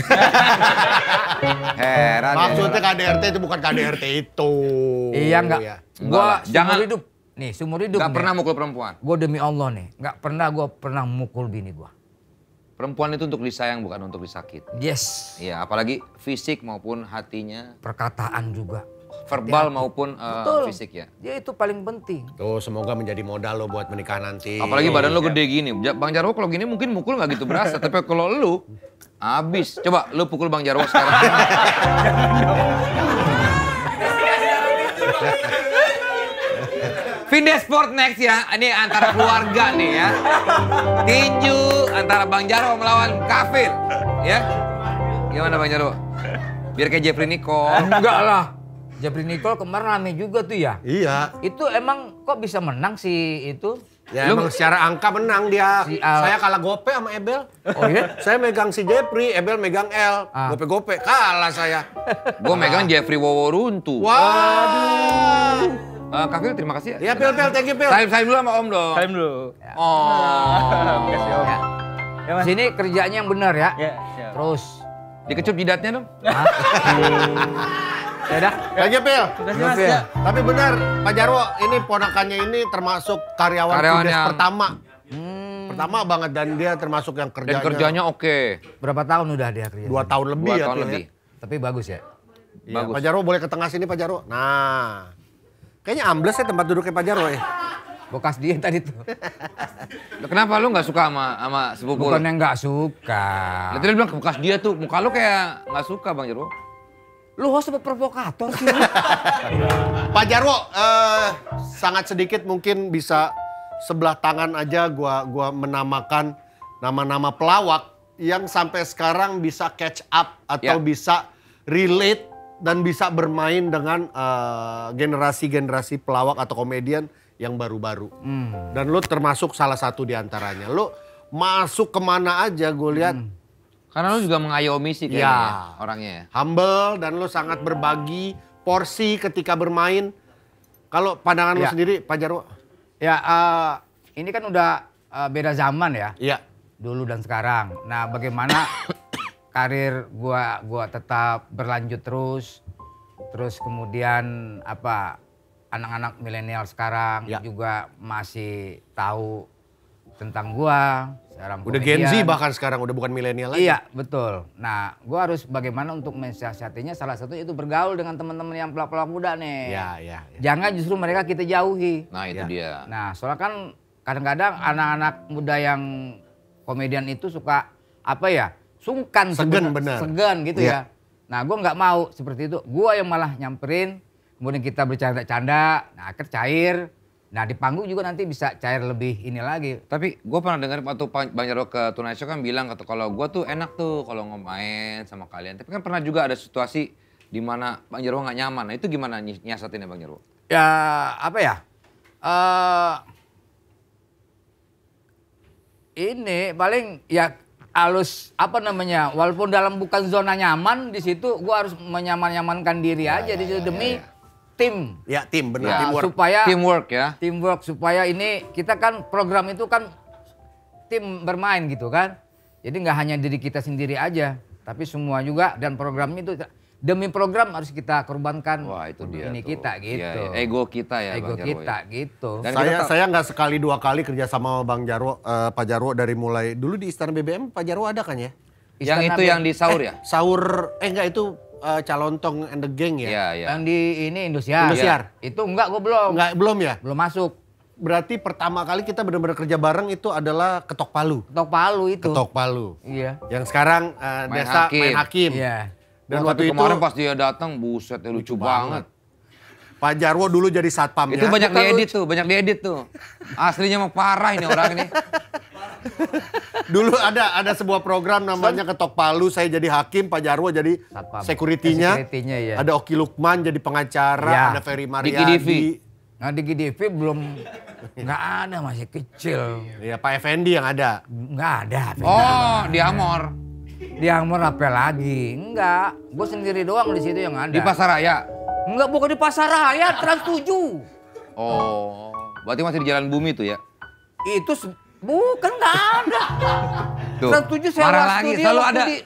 Heran. Maksudnya K D R T itu bukan K D R T itu. Iya nggak. Ya. Gua jangan seumur hidup. Nih seumur hidup. Nggak pernah mukul perempuan. Gue demi Allah nih. Nggak pernah gue pernah mukul bini gue. Perempuan itu untuk disayang bukan untuk disakit. Yes. Iya apalagi fisik maupun hatinya. Perkataan juga. Verbal maupun uh, fisik ya? Ya itu paling penting. Tuh semoga menjadi modal lo buat menikah nanti. Apalagi badan lo gede gini. Bang Jarwo kalau gini mungkin mukul nggak gitu berasa. Tapi kalau lo habis. Coba lo pukul Bang Jarwo sekarang. Vindesport next ya. Ini antara keluarga nih ya. Tinju antara Bang Jarwo melawan Kafir. Ya? Gimana Bang Jarwo? Biar kayak Jeffrey Nicole. Enggak lah. Jeffrey Nicole kemarin rame juga tuh ya? Iya. Itu emang kok bisa menang sih itu? Ya lu, emang secara angka menang dia. Si Al... Saya kalah gope sama Ebel. Oh iya? Saya megang si Jeffrey, Ebel megang L. Ah. Gope-gope, kalah saya. Gue ah. megang Jeffrey Woworuntu. Waduh. Uh, Kak Phil, terima kasih ya. Iya Phil, Phil, thank you Phil. Salim, salim dulu sama Om dong. Salim dulu. Ya. Oh. Makasih Om. Ya. Ya, Mas. Sini kerjanya yang benar ya. Ya, ya. Terus. Dikecup jidatnya dong. Yaudah. Thank you, Phil. Ya. Tapi benar, Pak Jarwo ini ponakannya ini termasuk karyawan, karyawan yang... pertama. Hmm. Pertama banget dan dia termasuk yang kerjanya. Dan kerjanya oke. Okay. Berapa tahun udah dia kerja? Dua tahun lebih Dua ya. Tahun lebih. Ya. Tapi bagus ya? Ya bagus. Pak Jarwo boleh ke tengah sini Pak Jarwo. Nah. Kayaknya ambles ya tempat duduknya Pak Jarwo ya. Bekas dia tadi tuh. Kenapa lu gak suka sama, sama sepupu? Bukan yang gak suka. Nanti dia bilang bekas dia tuh. Muka lu kayak gak suka Bang Jarwo. Lu host apa provokator sih? Pak Jarwo, eh, sangat sedikit mungkin bisa sebelah tangan aja gua gua menamakan nama-nama pelawak yang sampai sekarang bisa catch up atau ya. Bisa relate dan bisa bermain dengan generasi-generasi eh, pelawak atau komedian yang baru-baru. Hmm. Dan lu termasuk salah satu di antaranya. Lu masuk kemana aja gue lihat. Hmm. Karena lu juga mengayomi sih kayaknya ya, orangnya ya. Humble dan lu sangat berbagi porsi ketika bermain. Kalau pandangan ya. Lu sendiri Pak Jarwo? Ya uh, ini kan udah uh, beda zaman ya. Iya. Dulu dan sekarang. Nah bagaimana karir gua gua tetap berlanjut terus. Terus kemudian apa anak-anak milenial sekarang ya. Juga masih tahu tentang gua. Udah Gen Z bahkan sekarang, udah bukan milenial lagi. Iya, betul. Nah, gue harus bagaimana untuk mensiasatinya salah satunya itu bergaul dengan teman-teman yang pelawak-pelawak muda nih. Iya, iya. Ya. Jangan justru mereka kita jauhi. Nah, itu ya. Dia. Nah, soalnya kan kadang-kadang anak-anak muda yang komedian itu suka, apa ya, sungkan. Segan bener. Segan gitu ya. Ya. Nah, gue nggak mau seperti itu. Gue yang malah nyamperin, kemudian kita bercanda-canda, nah akhir cair. Nah di panggung juga nanti bisa cair lebih ini lagi. Tapi gue pernah dengar waktu Bang Jarwo ke Tonight Show kan bilang kalau gue tuh enak tuh kalau ngomain sama kalian. Tapi kan pernah juga ada situasi di mana Bang Jarwo nggak nyaman. Nah itu gimana nyiasatinnya Bang Jarwo? Ya apa ya? Uh, ini paling ya halus apa namanya? Walaupun dalam bukan zona nyaman di situ, gue harus menyaman-nyamankan diri ya, aja ya, di situ ya, demi. Ya, ya. Tim. Ya tim benar. Ya, teamwork. Supaya, teamwork ya. Teamwork supaya ini kita kan program itu kan tim bermain gitu kan. Jadi nggak hanya diri kita sendiri aja. Tapi semua juga dan program itu demi program harus kita korbankan. Wah, itu dia ini tuh. Kita gitu. Ya, ego kita ya ego Bang Jarwo, kita ya. Gitu. Dan saya kita saya nggak sekali dua kali kerja sama Bang Jarwo, uh, Pak Jarwo dari mulai dulu di Istana B B M Pak Jarwo ada kan ya? Istana yang itu B B M. Yang di sahur eh, ya? Sahur eh enggak itu uh, Calontong and the Gang ya? Ya, ya. Yang di ini Indosiar. Indosiar. Ya. Itu enggak gua belum. Enggak belum ya? Belum masuk. Berarti pertama kali kita benar-benar kerja bareng itu adalah Ketok Palu. Ketok Palu itu. Ketok Palu. Iya. Yang sekarang uh, main Desa Hakim. Main Hakim. Iya. Dan oh, waktu kemarin itu, pas dia datang buset ya lucu banget. banget. Pak Jarwo dulu jadi satpamnya. Itu banyak diedit tuh, banyak diedit tuh. Aslinya mah parah ini orang ini. Dulu ada ada sebuah program namanya Ketok Palu, saya jadi hakim, Pak Jarwo jadi security-nya. Ya. Ada Oki Lukman jadi pengacara, ya. Ada Ferry Mariadi. Nah Diki Devi belum, nggak ada masih kecil. Iya Pak Effendi yang ada? Nggak ada. Oh di Amor. Di Amor apa lagi? Enggak, gue sendiri doang di situ yang ada. Di Pasar Raya? Enggak, bukan di Pasar Raya, Trans tujuh. Oh, berarti masih di Jalan Bumi itu ya? Itu bukan, nggak ada. Trans tujuh saya marah lagi, selalu ada, di...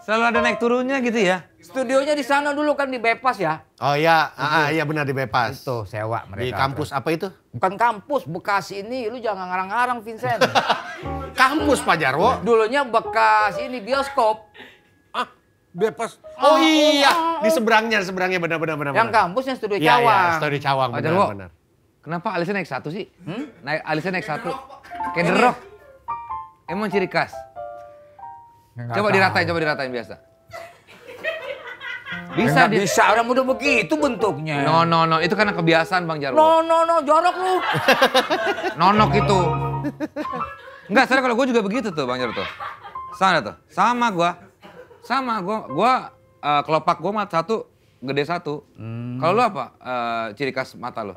selalu ada naik turunnya gitu ya? Studionya di sana dulu kan di Bepas ya. Oh iya, ah, iya benar di Bepas. Itu sewa mereka. Di kampus apa itu? Bukan kampus, Bekasi ini lu jangan ngarang-ngarang Vincent. Kampus Pak Jarwo. Dulunya Bekas ini bioskop. Ah, Bepas. Oh, oh iya, di seberangnya, seberangnya benar-benar benar. Yang kampusnya studio ya, Cawang. Iya, studio Cawang benar-benar. Kenapa alisnya naik satu sih? Hmm? Naik alisnya naik satu. Kederok. Emang ciri khas. Enggak coba tahu. diratain, coba diratain biasa. Bisa, di... bisa. Orang muda begitu bentuknya. No, no, no. Itu karena kebiasaan Bang Jarwo. No, no, no. Jorok lu. Nonok itu. Enggak, sebenernya kalau gue juga begitu tuh Bang Jarwo tuh. Sama tuh. Sama gue. Sama gue. Gue uh, kelopak gue mata satu, gede satu. Hmm. Kalau lu apa uh, ciri khas mata lu?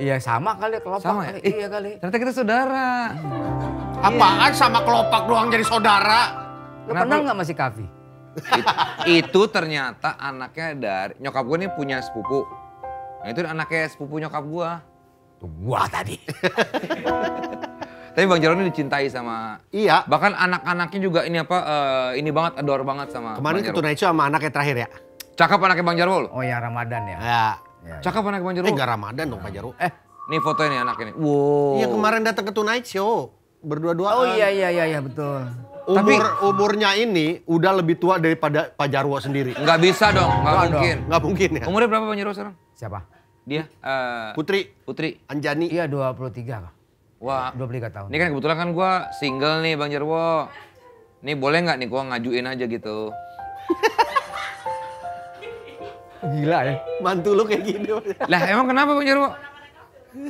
Iya sama kali kelopak. Sama ya? Kali. Eh, iya kali. Ternyata kita saudara. Hmm. Apaan sama kelopak doang jadi saudara? Lu kenal nggak masih Kavi? It, itu ternyata anaknya dari nyokap gue nih punya sepupu. Nah itu anaknya sepupu nyokap gue. Tuh gua tadi. Tapi Bang Jarwo ini dicintai sama. Iya. Bahkan anak-anaknya juga ini apa, uh, ini banget, adore banget sama kemarin ke Tunai sama anaknya terakhir ya? Cakep anaknya Bang Jarwo. Oh ya Ramadan ya? Ya. Ya cakep ya. Anaknya Bang Jarwo. Eh gak Ramadan dong Bang Jarwo. Eh nih fotonya nih anaknya nih. Wow. Iya kemarin datang ke Tunai Show. Berdua-duaan. Oh iya iya iya, iya betul. Umur, tapi umurnya ini udah lebih tua daripada Pak Jarwo sendiri. Nggak bisa dong, nggak mungkin. Nggak mungkin ya. Umurnya berapa Pak Jarwo sekarang? Siapa? Dia? Uh, Putri. Putri. Anjani. Iya dua puluh tiga Pak. Wah. dua puluh tiga tahun. Ini kan kebetulan kan gue single nih Bang Jarwo. Nih boleh nggak nih gue ngajuin aja gitu. Gila ya. Mantu lu kayak gini. Lah emang kenapa Bang Jarwo?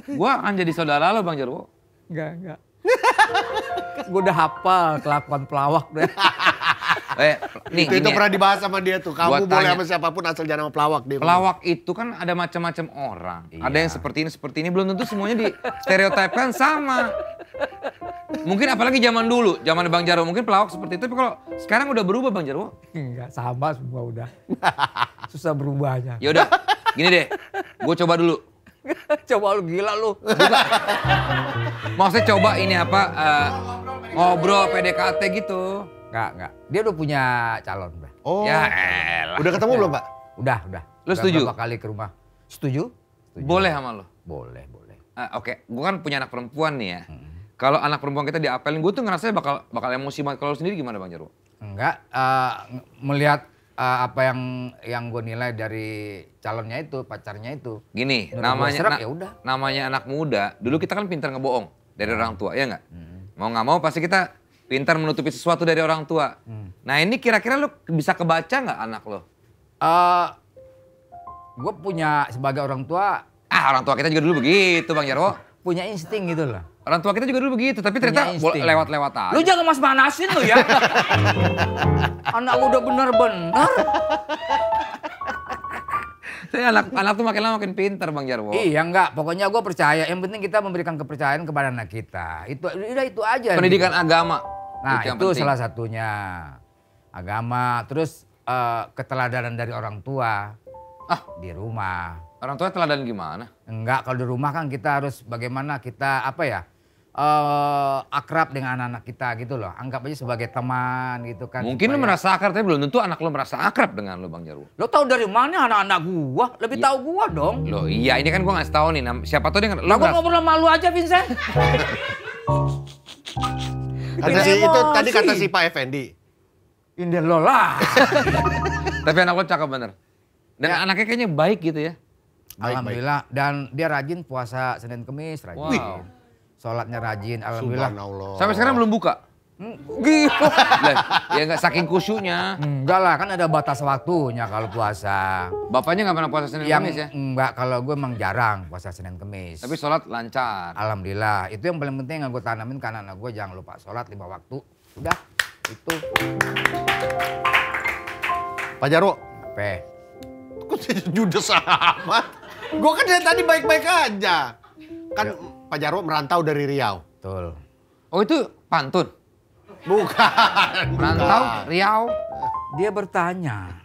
Gue akan jadi saudara lo Bang Jarwo. Enggak, enggak. Gue udah hafal kelakuan pelawak deh. eh, nih, itu, itu ya. Pernah dibahas sama dia tuh. Kamu boleh sama siapapun asal jangan sama pelawak dia. Pelawak ngomong. Itu kan ada macam-macam orang. Iya. Ada yang seperti ini, seperti ini. Belum tentu semuanya di stereotipkan sama. Mungkin apalagi zaman dulu, zaman Bang Jarwo mungkin pelawak seperti itu. Tapi kalau sekarang udah berubah Bang Jarwo? Enggak, sama semua udah. Susah berubahnya. Yaudah, gini deh. Gue coba dulu. Coba lu gila lu. Maksudnya coba ini apa, uh, ngobrol P D K T gitu. Enggak, enggak. Dia udah punya calon, Bang. Oh. Ya elah. Udah ketemu belum, Pak? Udah, udah. Lu udah setuju? Berapa kali ke rumah. Setuju? Setuju. Boleh sama lu? Boleh, boleh. Uh, Oke, okay. Gue kan punya anak perempuan nih ya. Hmm. Kalau anak perempuan kita diapelin, gue tuh ngerasanya bakal bakal emosi banget. Kalau sendiri gimana Bang Jarwo? Enggak, uh, melihat Uh, apa yang yang gue nilai dari calonnya itu, pacarnya itu. Gini, namanya serak, na yaudah. namanya anak muda, dulu kita kan pintar ngebohong dari orang tua, ya nggak? Hmm. Mau nggak mau pasti kita pintar menutupi sesuatu dari orang tua. Hmm. Nah ini kira-kira lo bisa kebaca nggak anak lo? Uh, gue punya sebagai orang tua... Ah orang tua kita juga dulu begitu Bang Jarwo. Punya insting gitu loh. Orang tua kita juga dulu begitu, tapi ternyata lewat-lewat aja. Lu jangan mas-manasin lu ya. Anak udah bener-bener. Saya anak, anak tuh makin lama makin pinter Bang Jarwo. Iya enggak, pokoknya gue percaya. Yang penting kita memberikan kepercayaan kepada anak kita. Itu, udah itu aja. Pendidikan gitu. Agama. Nah itu, itu salah satunya. Agama, terus uh, keteladanan dari orang tua. Ah di rumah. Orang tua teladan gimana? Enggak, kalau di rumah kan kita harus bagaimana kita apa ya? Uh, akrab dengan anak-anak kita gitu loh, anggap aja sebagai teman gitu kan. Mungkin supaya... lu merasa akrab, tapi belum tentu anak lu merasa akrab dengan lu Bang Jarwo. Lo tau dari mana anak-anak gua? Lebih ya. Tahu gua dong. Loh iya, ini kan gua ngasih tahu nih, siapa tuh dia nggak. Lo gua ngobrol sama lu aja Vincent. Ada si itu tadi kata si Pak Effendi. Inden lo lah. Tapi anak lo cakep bener. Dan ya. Anaknya kayaknya baik gitu ya. Alhamdulillah, baik. Dan dia rajin puasa Senin Kemis rajin. Wow. Wih. Sholatnya rajin, alhamdulillah. Sampai sekarang belum buka? Gitu. Ya nggak saking kusyuknya. Enggak lah, kan ada batas waktunya kalau puasa. Bapaknya nggak pernah puasa Senin yang, Kemis ya? Enggak, kalau gue emang jarang puasa Senin Kemis. Tapi sholat lancar? Alhamdulillah, itu yang paling penting yang gue tanamin ke anak-anak gue. Jangan lupa sholat lima waktu. Udah, itu. Pak Jarwo. Apa? Kok judes amat? Gue kan dari tadi baik-baik aja. Kan... Yo. Pak Jarwo merantau dari Riau. Betul. Oh itu pantun? Bukan. Merantau, Riau. Dia bertanya.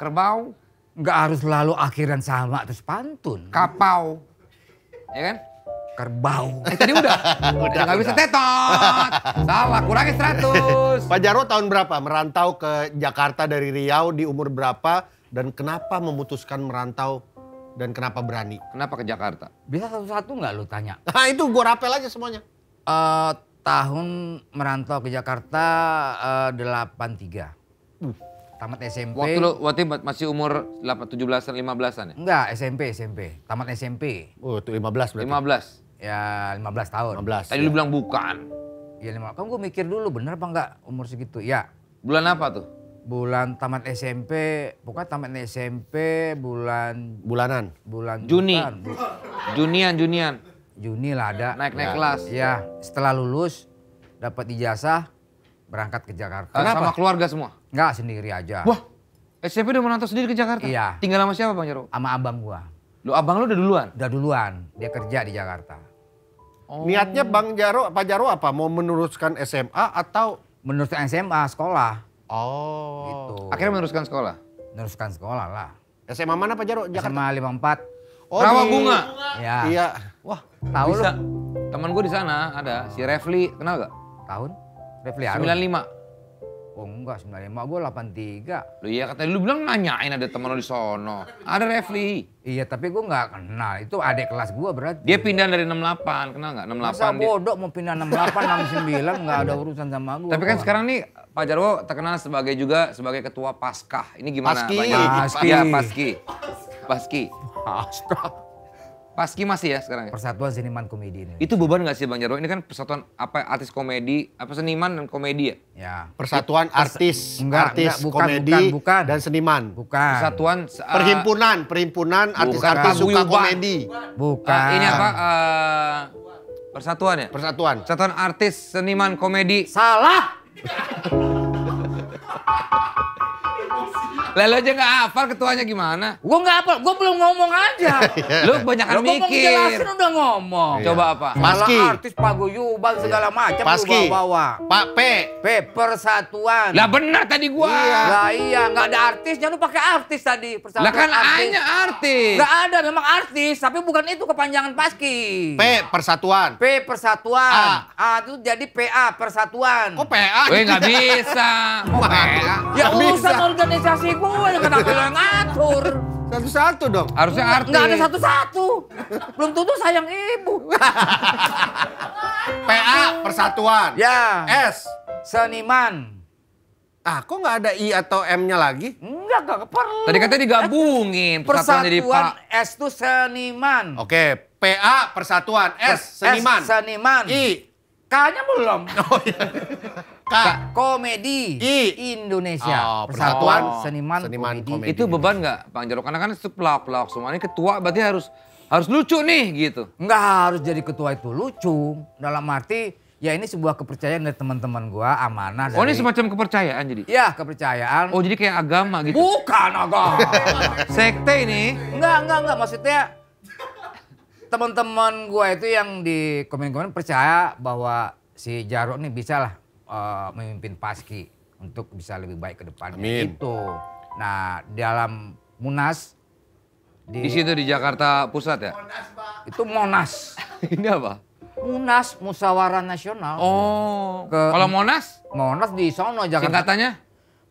Kerbau. Nggak harus selalu akhiran sama terus pantun. Kapau. Ya kan? Kerbau. Eh tadi udah. Udah nggak bisa tetot. Salah, kurangin seratus. Pak Jarwo tahun berapa merantau ke Jakarta dari Riau, di umur berapa? Dan kenapa memutuskan merantau? Dan kenapa berani? Kenapa ke Jakarta? Bisa satu-satu nggak lu tanya? Nah itu gue rapel aja semuanya. Uh, tahun merantau ke Jakarta uh, delapan tiga. Uh. Tamat S M P. Waktu lu waktu masih umur tujuh belasan, lima belasan ya? Enggak, S M P, S M P. Tamat S M P. Oh itu lima belas berarti? lima belas. Ya lima belas tahun. lima belas. Tadi ya. Lu bilang bukan. Ya lima belas. Kan gue mikir dulu bener apa enggak umur segitu? Ya. Bulan apa tuh? Bulan tamat S M P, pokoknya tamat S M P bulan... Bulanan? Bulan Juni. Bulan. Junian, Junian. Juni lah ada. Naik-naik ya. Kelas. Iya, setelah lulus, dapat ijazah, berangkat ke Jakarta. Kenapa? Sama keluarga semua? Enggak, sendiri aja. Wah, S M P udah merantau sendiri ke Jakarta? Iya. Tinggal sama siapa Bang Jarwo? Sama abang gua. Lu abang lu udah duluan? Udah duluan, dia kerja di Jakarta. Oh. Niatnya Bang Jarwo, Pak Jarwo apa? Mau meneruskan S M A atau? Meneruskan S M A, sekolah. Oh, gitu. Akhirnya meneruskan sekolah? Meneruskan sekolah lah. S M A mana Pak Jarwo? Jakarta? S M A lima empat. Oh, Rawa di... Bunga? Ya. Iya. Wah, tahu lu. Temen gue di sana ada, si Refli. Kenal gak? Tahun? Refli Harun? sembilan lima. Oh enggak, sembilan lima. Gue delapan tiga. Lu iya katanya lu bilang nanyain ada temen lu di sono. Ada Refli. Iya, tapi gue gak kenal. Itu adik kelas gue berarti. Dia pindah dari enam delapan. Kenal gak? enam delapan. Masa bodoh mau pindah enam delapan, enam sembilan gak ada urusan sama gue. Tapi kan sekarang nih... Pak Jarwo terkenal sebagai juga sebagai ketua Paskah. Ini gimana? Paski. Paski. Ya, Paski. Paski. Paskah. Paski masih ya sekarang ya? Persatuan Seniman Komedi ini. Itu beban nggak sih Bang Jarwo? Ini kan persatuan apa artis komedi, apa seniman dan komedi ya? Ya. Persatuan Pers artis, enggak, artis enggak, bukan, komedi bukan, bukan. Dan seniman. Bukan. Persatuan uh, perhimpunan, perhimpunan artis-artis suka komedi. Bukan. Uh, ini apa? Uh, persatuan ya? Persatuan. Persatuan artis seniman komedi. Salah. Lalu aja nggak hafal ketuanya gimana? Gue nggak hafal, gue belum ngomong aja. Lu kebanyakan mikir. Lu jelasin udah ngomong. Iya. Coba apa? Paski. Malah artis paguyuban segala macam lu bawa. Pak P. P persatuan. Lah benar tadi gua. Iya. Lah iya, nggak ada artisnya lu pakai artis tadi. Persatuan. Lah kan hanya artis. Nggak ada memang artis, tapi bukan itu kepanjangan Paski. P persatuan. P persatuan. A, A itu jadi P A persatuan. Kok P A? Weh nggak bisa. Kok P A? Ya urusan organisasi gua. Gue yang kenapa lo yang ngatur? Satu-satu dong. Harusnya artis. Nggak ada satu-satu. Belum tentu sayang ibu. P A persatuan. Ya. S seniman. Ah, kok nggak ada I atau M-nya lagi? Enggak, nggak perlu. Tadi katanya digabungin. Persatuan, persatuan jadi Pak. S itu seniman. Oke. P A persatuan. S seniman. S seniman. I. K-nya belum. Oh iya. K. Komedi I. Indonesia. Oh, Persatuan oh. Seniman, Seniman Komedi. Komedi. Itu beban nggak Bang Jarwo? Karena kan itu pelawak-pelawak semua. Ini ketua berarti harus harus lucu nih gitu. Nggak harus jadi ketua itu lucu. Dalam arti ya ini sebuah kepercayaan dari teman-teman gua, amanah. Oh dari... ini semacam kepercayaan jadi? Ya kepercayaan. Oh jadi kayak agama gitu? Bukan agama. Sekte ini? Enggak, enggak, enggak. Maksudnya... Teman-teman gue itu yang di komen-komen percaya bahwa si Jarwo nih bisa lah uh, memimpin Paski untuk bisa lebih baik ke depan. Itu. Nah dalam Munas di, di situ di Jakarta Pusat ya. Monas, Pak. Itu Monas. Ini apa? Munas, Musyawarah Nasional. Oh, ke, kalau Monas? Monas di sono, Jakarta. Singkatannya?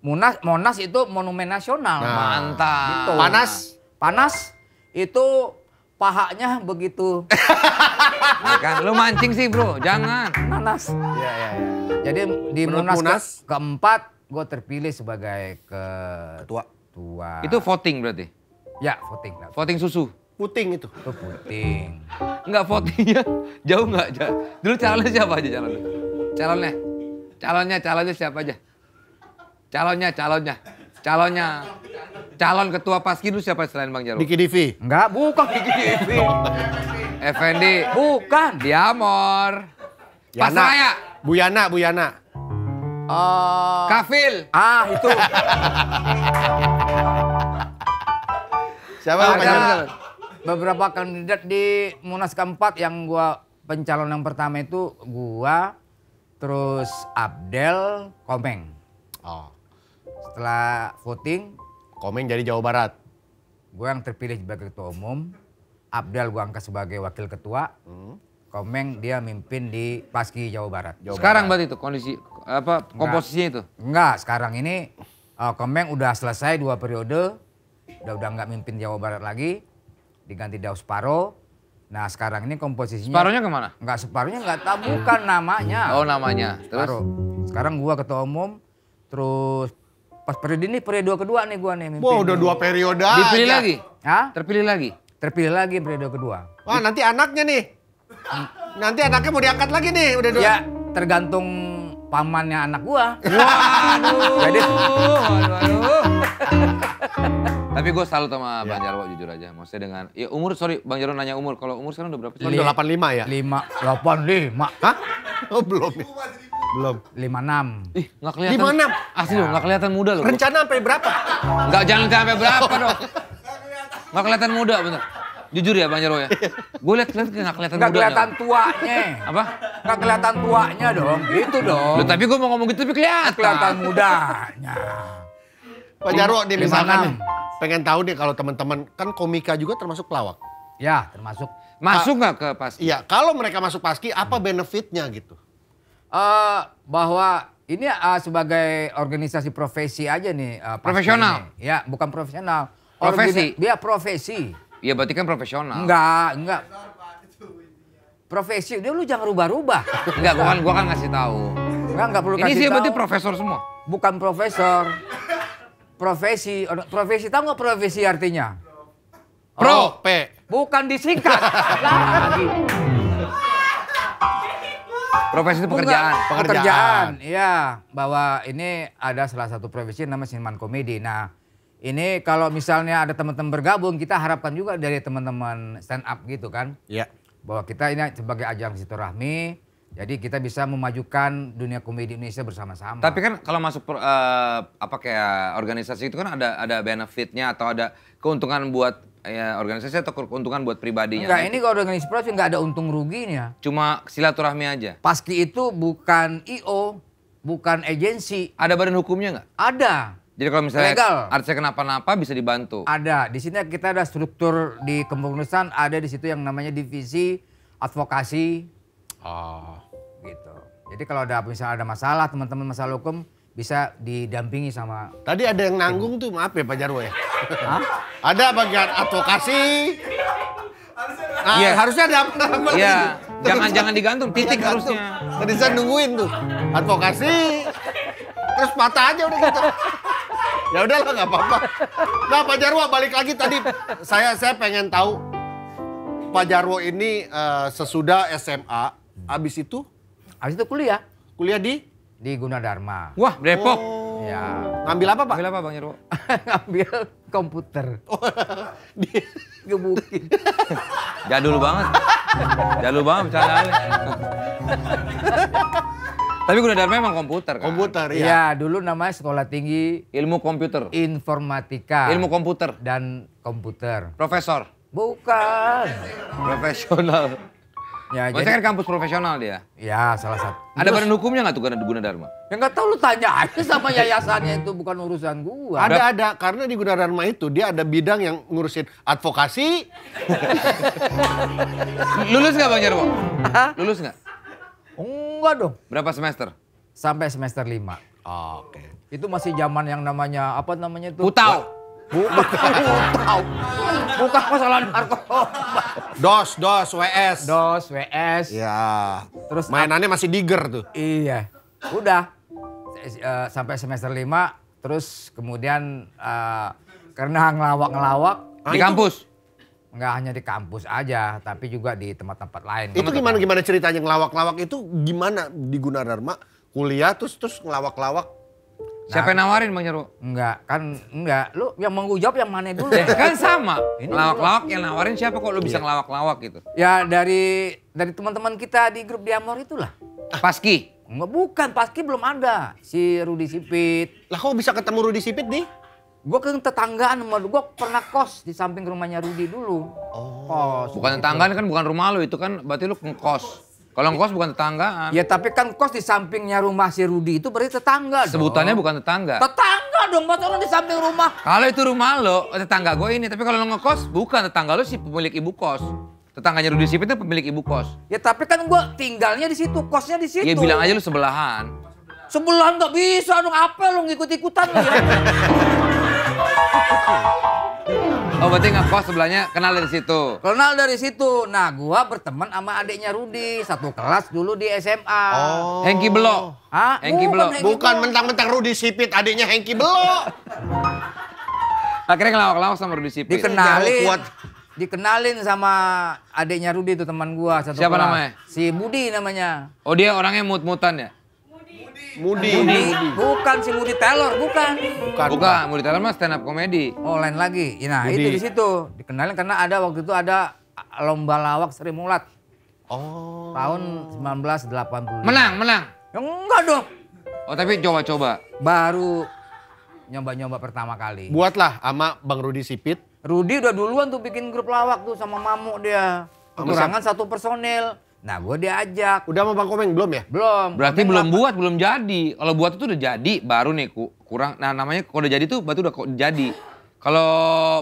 Munas, Monas itu Monumen Nasional. Nah, mantap. Gitu. Panas? Panas itu pahanya begitu. Kan? Lu mancing sih bro, jangan. Panas. Ya, ya, ya. Jadi di Munas, Munas ke, keempat gue terpilih sebagai ke... ketua. Ketua. Itu voting berarti? Ya, voting. Voting susu? Puting itu. Itu puting. Enggak, votingnya jauh enggak? Jauh. Dulu calonnya siapa aja calonnya? Calonnya? Calonnya, calonnya siapa aja? Calonnya, calonnya. Calonnya. Calon ketua Paski dulu siapa selain Bang Jarwo? Diki Divi. Enggak, bukan Diki Divi. Effendi. Bukan. Diamor. Pasaraya. Buyana, Buyana. Uh... Kafil. Ah, itu. Siapa? Ada beberapa kandidat di Munas keempat yang gua pencalon yang pertama itu gua, terus Abdel, Komeng. Oh. Setelah voting, Komeng jadi Jawa Barat. Gua yang terpilih sebagai ketua umum, Abdel gua angkat sebagai wakil ketua, hmm. Komeng dia mimpin di Paski Jawa Barat. Jawa sekarang Barat. Berarti itu kondisi apa komposisinya itu? Enggak, sekarang ini uh, Komeng udah selesai dua periode. Udah-udah nggak mimpin Jawa Barat lagi, diganti Daus Paro. Nah sekarang ini komposisinya... Separohnya kemana? Nggak, separohnya nggak tahu, bukan namanya. Oh namanya, terus? Sparo. Sekarang gua ketua umum, terus pas periode ini periode kedua nih gua nih mimpin. Wah wow, udah dua periode aja. Dipilih lagi? Hah? Terpilih lagi? Terpilih lagi periode kedua. Wah nanti anaknya nih, nanti anaknya mau diangkat lagi nih udah dua. Ya tergantung pamannya anak gua. Waduh, jadi... waduh. Tapi gue salut sama Bang Jarwo jujur aja, maksudnya dengan ya umur, sorry Bang Jarwo nanya umur, kalau umur sekarang udah berapa sih? Udah delapan puluh lima ya? delapan puluh lima. Hah? Oh belum ya? Belum. lima puluh enam. Ih gak kelihatan. lima puluh enam? Asli dong, gak kelihatan muda loh. Rencana sampai berapa? Gak, jangan sampai berapa dong. Gak kelihatan muda bener. Jujur ya Bang Jarwo ya? Gue liat gak kelihatan muda. Gak kelihatan tuanya. Apa? Gak kelihatan tuanya dong, gitu dong. Loh tapi gue mau ngomong gitu tapi kelihatan. Kelihatan mudanya. Pak Jarwo nih misalkan pengen tahu deh kalau teman-teman kan komika juga termasuk pelawak. Ya termasuk. Masuk nggak ke Paski? Iya kalau mereka masuk Paski apa benefitnya gitu? Uh, bahwa ini uh, sebagai organisasi profesi aja nih. Uh, profesional? Ini. Ya bukan profesional. Profesi? Dia profesi. Iya berarti kan profesional. Enggak, enggak. Profesi, dia lu jangan rubah-rubah. Enggak, gua kan, gua kan ngasih tahu. Enggak, enggak perlu kasih tahu. Ini sih berarti profesor semua? Bukan profesor. Profesi, profesi tahu nggak profesi artinya? Pro, oh, P. Bukan disingkat. Lagi. Profesi itu pekerjaan. Pekerjaan. Pekerjaan, iya. Bahwa ini ada salah satu profesi namanya seniman komedi. Nah, ini kalau misalnya ada teman-teman bergabung, kita harapkan juga dari teman-teman stand up gitu kan? Iya. Bahwa kita ini sebagai ajang silaturahmi. Jadi kita bisa memajukan dunia komedi Indonesia bersama-sama. Tapi kan kalau masuk per, uh, apa kayak organisasi itu kan ada ada benefitnya atau ada keuntungan buat ya, organisasi atau keuntungan buat pribadinya. Enggak, ini kalau organisasi profesi nggak ada untung ruginya. Cuma silaturahmi aja. Paski itu bukan I O, bukan agensi. Ada badan hukumnya nggak? Ada. Jadi kalau misalnya legal, artisnya kenapa-napa bisa dibantu. Ada. Di sini kita ada struktur di kepengurusan, ada di situ yang namanya divisi advokasi. Oh. Gitu. Jadi kalau ada misalnya ada masalah teman-teman masalah hukum bisa didampingi sama. Tadi ada yang nanggung tuh, maaf ya Pak Jarwo ya. Hah? Ada bagian advokasi. Nah, yeah. Harusnya ada apa? Iya. Jangan-jangan digantung titik harusnya. Tadi saya nungguin tuh advokasi. Terus patah aja udah gitu. Ya udahlah nggak apa-apa. Nah Pak Jarwo balik lagi tadi saya saya pengen tahu Pak Jarwo ini uh, sesudah S M A. Abis itu? Abis itu kuliah. Kuliah di? Di Gunadarma. Wah, Depok. Oh. Ya. Ngambil apa, Pak? Ngambil apa, Bang Jarwo? Ngambil komputer. Di gebukin. Jadul banget. Jadul banget bercandaan. Tapi Gunadarma emang komputer kan? Komputer, iya. Ya, dulu namanya Sekolah Tinggi Ilmu Komputer. Informatika. Ilmu Komputer. Dan Komputer. Profesor. Bukan. Profesional. Ya, maksudnya jadi... kan kampus profesional dia? Ya, salah satu. Ada badan hukumnya nggak tuh karena Gunadarma? Ya nggak tahu, lu tanya aja sama yayasannya, itu bukan urusan gua. Ada-ada, karena di Gunadarma itu dia ada bidang yang ngurusin advokasi. Lulus nggak Bang Jarwo? Lulus nggak? Enggak dong. Berapa semester? Sampai semester lima. Oh, oke. Okay. Itu masih zaman yang namanya, apa namanya itu? Putau. Putau. Bukan masalah narkoba. Dos, dos, W S. Dos, W S. Ya. Terus mainannya masih diger tuh. Iya. Udah. Uh, sampai semester lima. Terus kemudian uh, karena ngelawak-ngelawak. Ah, di kampus? Enggak hanya di kampus aja. Tapi juga di tempat-tempat lain. Itu gimana-gimana ceritanya ngelawak-lawak itu gimana di Gunadarma? Kuliah terus terus ngelawak-lawak. Nah, siapa yang nawarin Bang Jarwo? Enggak, kan enggak. Lu yang mau jawab yang mana dulu? Ya, kan sama. Lawak-lawak yang nawarin siapa kok lu bisa ngelawak-lawak gitu? Ya dari dari teman-teman kita di grup Diamor itulah. Paski? Enggak, bukan. Paski belum ada. Si Rudi Sipit. Lah kok bisa ketemu Rudi Sipit nih? Gue ke tetanggaan sama gue pernah kos di samping rumahnya Rudi dulu. Oh. Kos. Bukan tetanggaan kan bukan rumah lu, itu kan berarti lu ngekos. Kalau ngkos bukan tetanggaan. Ya tapi kan kos di sampingnya rumah si Rudi itu berarti tetangga dong. Sebutannya bukan tetangga. Tetangga dong, buat orang di samping rumah. Kalau itu rumah lo, tetangga gue ini. Tapi kalau lo ngekos bukan tetangga lo, si pemilik ibu kos. Tetangganya Rudi Sipit itu pemilik ibu kos. Ya tapi kan gue tinggalnya di situ, kosnya di situ. Ya bilang aja lo sebelahan. Sebelahan nggak bisa dong, apa lo ngikut-ikutan lo ya. Oh berarti ngekos sebelahnya kenal dari situ? Kenal dari situ. Nah gua berteman sama adiknya Rudi. Satu kelas dulu di S M A. Oh. Hengki Belok? Hah? Hengki Belok? Bukan mentang-mentang Rudi Sipit adiknya Hengki Belok. Akhirnya ngelawak-lawak sama Rudi Sipit. Dikenalin. Dikenalin sama adiknya Rudi itu teman gua. Satu siapa kelas. Namanya? Si Budi namanya. Oh dia orangnya mut-mutan ya? Mudi. Mudi. Bukan si Mudi Taylor, bukan. Bukan. Bukan, Mudi Taylor mah stand up comedy. Oh, lain lagi. Nah, Mudi. Itu di situ. Dikenalin karena ada waktu itu ada lomba lawak Sri Mulat. Oh. Tahun seribu sembilan ratus delapan puluh. Menang, menang. Ya enggak dong. Oh, tapi coba-coba. Baru nyoba-nyoba pertama kali. Buatlah sama Bang Rudi Sipit. Rudi udah duluan tuh bikin grup lawak tuh sama Mamu dia. Kekurangan satu personil. Nah gue diajak. Udah sama Bang Komeng belum ya? Belum. Berarti Komeng belum apa? Buat, belum jadi. Kalau buat itu udah jadi, baru nih kurang. Nah namanya kalau udah jadi tuh berarti udah jadi. Kalau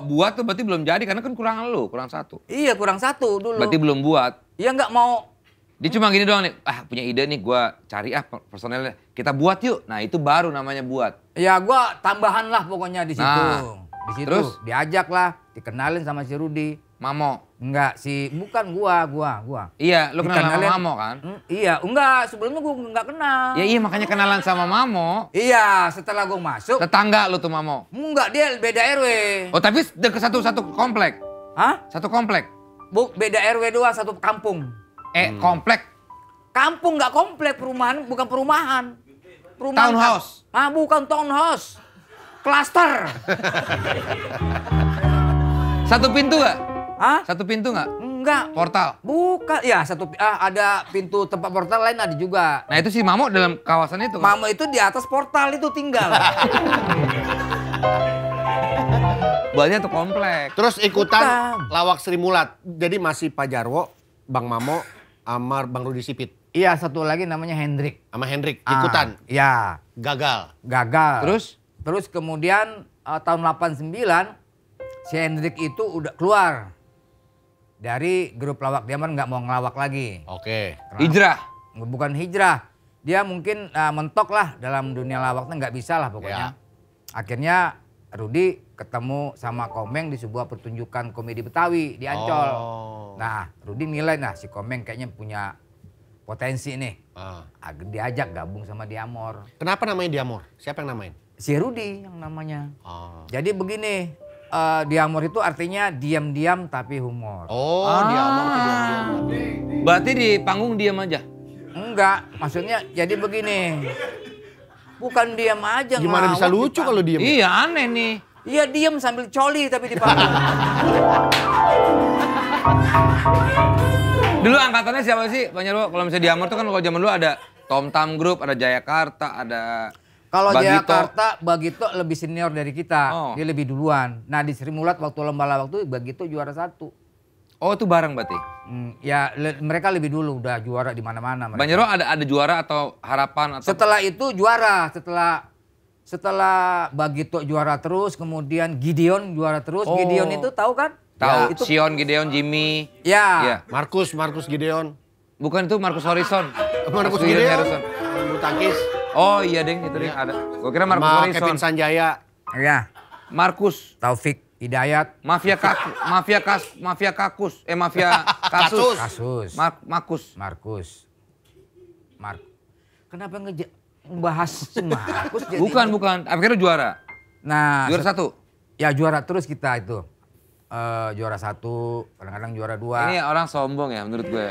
buat tuh berarti belum jadi karena kan kurang lu, kurang satu. Iya kurang satu dulu. Berarti belum buat. Iya nggak mau. Dia cuma gini doang nih, ah punya ide nih gue cari ah personelnya. Kita buat yuk, nah itu baru namanya buat. Ya gue tambahan lah pokoknya di situ. Nah, di situ terus? Diajak lah, dikenalin sama si Rudi. Mamo? Enggak sih, bukan gua, gua, gua. Iya, lu kenal sama Mamo kan? Mm, iya, enggak, sebelumnya gua enggak kenal. Ya iya, makanya kenalan sama Mamo. Iya, setelah gua masuk. Tetangga lu tuh Mamo? Enggak, dia beda R W. Oh, tapi ke satu-satu komplek? Hah? Satu komplek? Bu, beda R W doang, satu kampung. Eh, hmm. komplek? Kampung, enggak komplek, perumahan, bukan perumahan. Perumahan townhouse? Ah, bukan townhouse. Cluster. Satu pintu gak? Hah? Satu pintu nggak? Enggak. Portal? Bukan. Ya satu ah, ada pintu tempat portal lain ada juga. Nah itu si Mamo dalam kawasan itu? Mamo itu di atas portal itu tinggal. Banyak tuh kompleks. Terus ikutan bukan. Lawak Sri Mulat. Jadi masih Pak Jarwo, Bang Mamo, Amar, Bang Rudi Sipit. Iya satu lagi namanya Hendrik. Sama Hendrik ikutan? Ah, iya. Gagal? Gagal. Terus? Terus kemudian uh, tahun delapan sembilan si Hendrik itu udah keluar. Dari grup lawak Diamor nggak mau ngelawak lagi. Oke. Kenapa? Hijrah? Bukan hijrah. Dia mungkin uh, mentok lah dalam dunia lawaknya nggak bisa lah pokoknya. Ya. Akhirnya Rudi ketemu sama Komeng di sebuah pertunjukan komedi Betawi di Ancol. Oh. Nah Rudi nilai nah si Komeng kayaknya punya potensi nih. Uh. Diajak gabung sama Diamor. Kenapa namanya Diamor? Siapa yang namain? Si Rudi yang namanya. Oh. Jadi begini. Uh, Diamor itu artinya diam-diam tapi humor. Oh, ah. Diamor itu diam-diam. Berarti di panggung diam aja? Enggak, maksudnya jadi begini. Bukan diam aja. Gimana bisa lucu kalau diam? Iya aneh nih. Iya diam sambil coli tapi di panggung. Dulu angkatannya siapa sih? Banyak lo kalau misalnya Diamor itu kan kalau zaman dulu ada Tom Tam Group, ada Jayakarta, ada... Kalau Jakarta, Bagito lebih senior dari kita, oh. Dia lebih duluan. Nah di Sri Mulat waktu lomba lawak tuh Bagito juara satu. Oh itu bareng berarti? Hmm, ya le mereka lebih dulu udah juara di mana-mana. Banyero ada ada juara atau harapan atau? Setelah itu juara, setelah setelah Bagito juara terus, kemudian Gideon juara terus. Oh. Gideon itu tahu kan? Tahu. Ya, itu... Sion, Gideon, Jimmy. Ya. ya. Markus, Markus Gideon. Bukan itu Markus Horizon. Markus Gideon. Harrison. Bulu tangkis. Oh iya deng itu ya. deng ada. Gue kira Markus Horizon. Kevin Sanjaya. Ya. Markus. Taufik. Hidayat, mafia kaku, mafia kas, mafia kakus, eh mafia kasus, kasus, Mar Markus, Markus, Mark, kenapa ngeja ngebahas Markus? Jadi bukan bukan, akhirnya juara. Nah, juara satu, ya juara terus kita itu, uh, juara satu, kadang-kadang juara dua. Ini orang sombong ya menurut gue.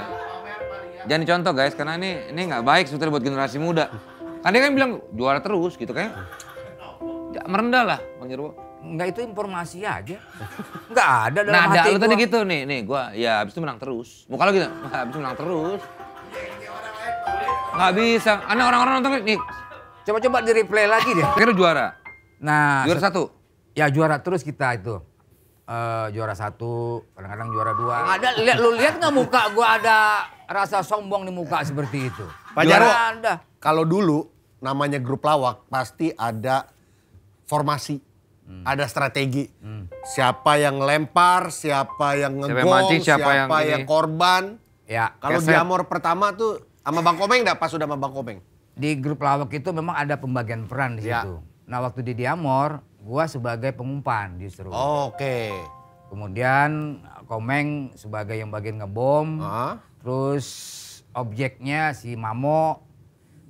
Jangan dicontoh guys, karena ini ini nggak baik sebetulnya buat generasi muda. Kan dia kan bilang juara terus gitu kan, merendah lah Bang Jarwo. Enggak itu informasi aja, enggak ada dalam nah, hati Nah ada, lu tadi gitu nih, nih gue ya habis itu menang terus. Muka lu gitu, habis itu menang terus. Nggak bisa, karena orang-orang nonton nih. Coba-coba di replay lagi deh. Kira juara? Nah. Juara satu? Ya juara terus kita itu. Uh, juara satu, kadang-kadang juara dua. Nggak ada, liat, lu lihat nggak muka gue ada rasa sombong di muka seperti itu. Pak Jarwo, kalau dulu namanya grup lawak pasti ada formasi. Hmm. Ada strategi, hmm. siapa yang lempar, siapa yang ngegol, siapa, siapa yang, yang korban. Ya, kalau di Amor pertama tuh sama Bang Komeng enggak pas sudah sama Bang Komeng? Di grup lawak itu memang ada pembagian peran di situ. Ya. Nah waktu di Amor, gua sebagai pengumpan justru. Oh, Oke. Okay. Kemudian Komeng sebagai yang bagian ngebom, huh? terus objeknya si Mamo,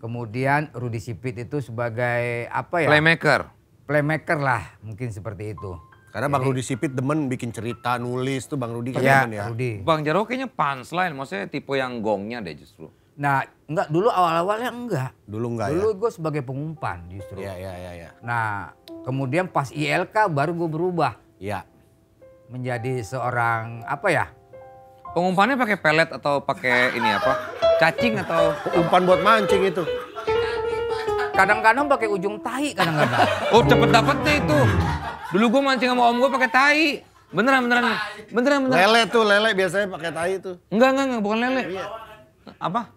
kemudian Rudy Sipit itu sebagai apa ya? Playmaker. Playmaker lah mungkin seperti itu. Karena Bang Rudy Sipit demen bikin cerita, nulis tuh Bang Rudy ya, ya. Rudy. Bang Jarwo kayaknya punchline, maksudnya tipe yang gongnya deh justru. Nah enggak, dulu awal-awalnya enggak. Dulu enggak Dulu ya? gue sebagai pengumpan justru. Iya, iya, iya. Ya. Nah kemudian pas I L K baru gue berubah. Iya. Menjadi seorang apa ya? Pengumpannya pakai pelet atau pakai ini apa? Cacing atau? Umpan buat mancing itu. Kadang-kadang pakai ujung tai kadang-kadang. Oh cepet dapetnya itu. Dulu gue mancing sama om gue pakai tai. Beneran beneran beneran beneran. Lele tuh lele biasanya pakai tai tuh. Enggak enggak enggak bukan lele. Apa?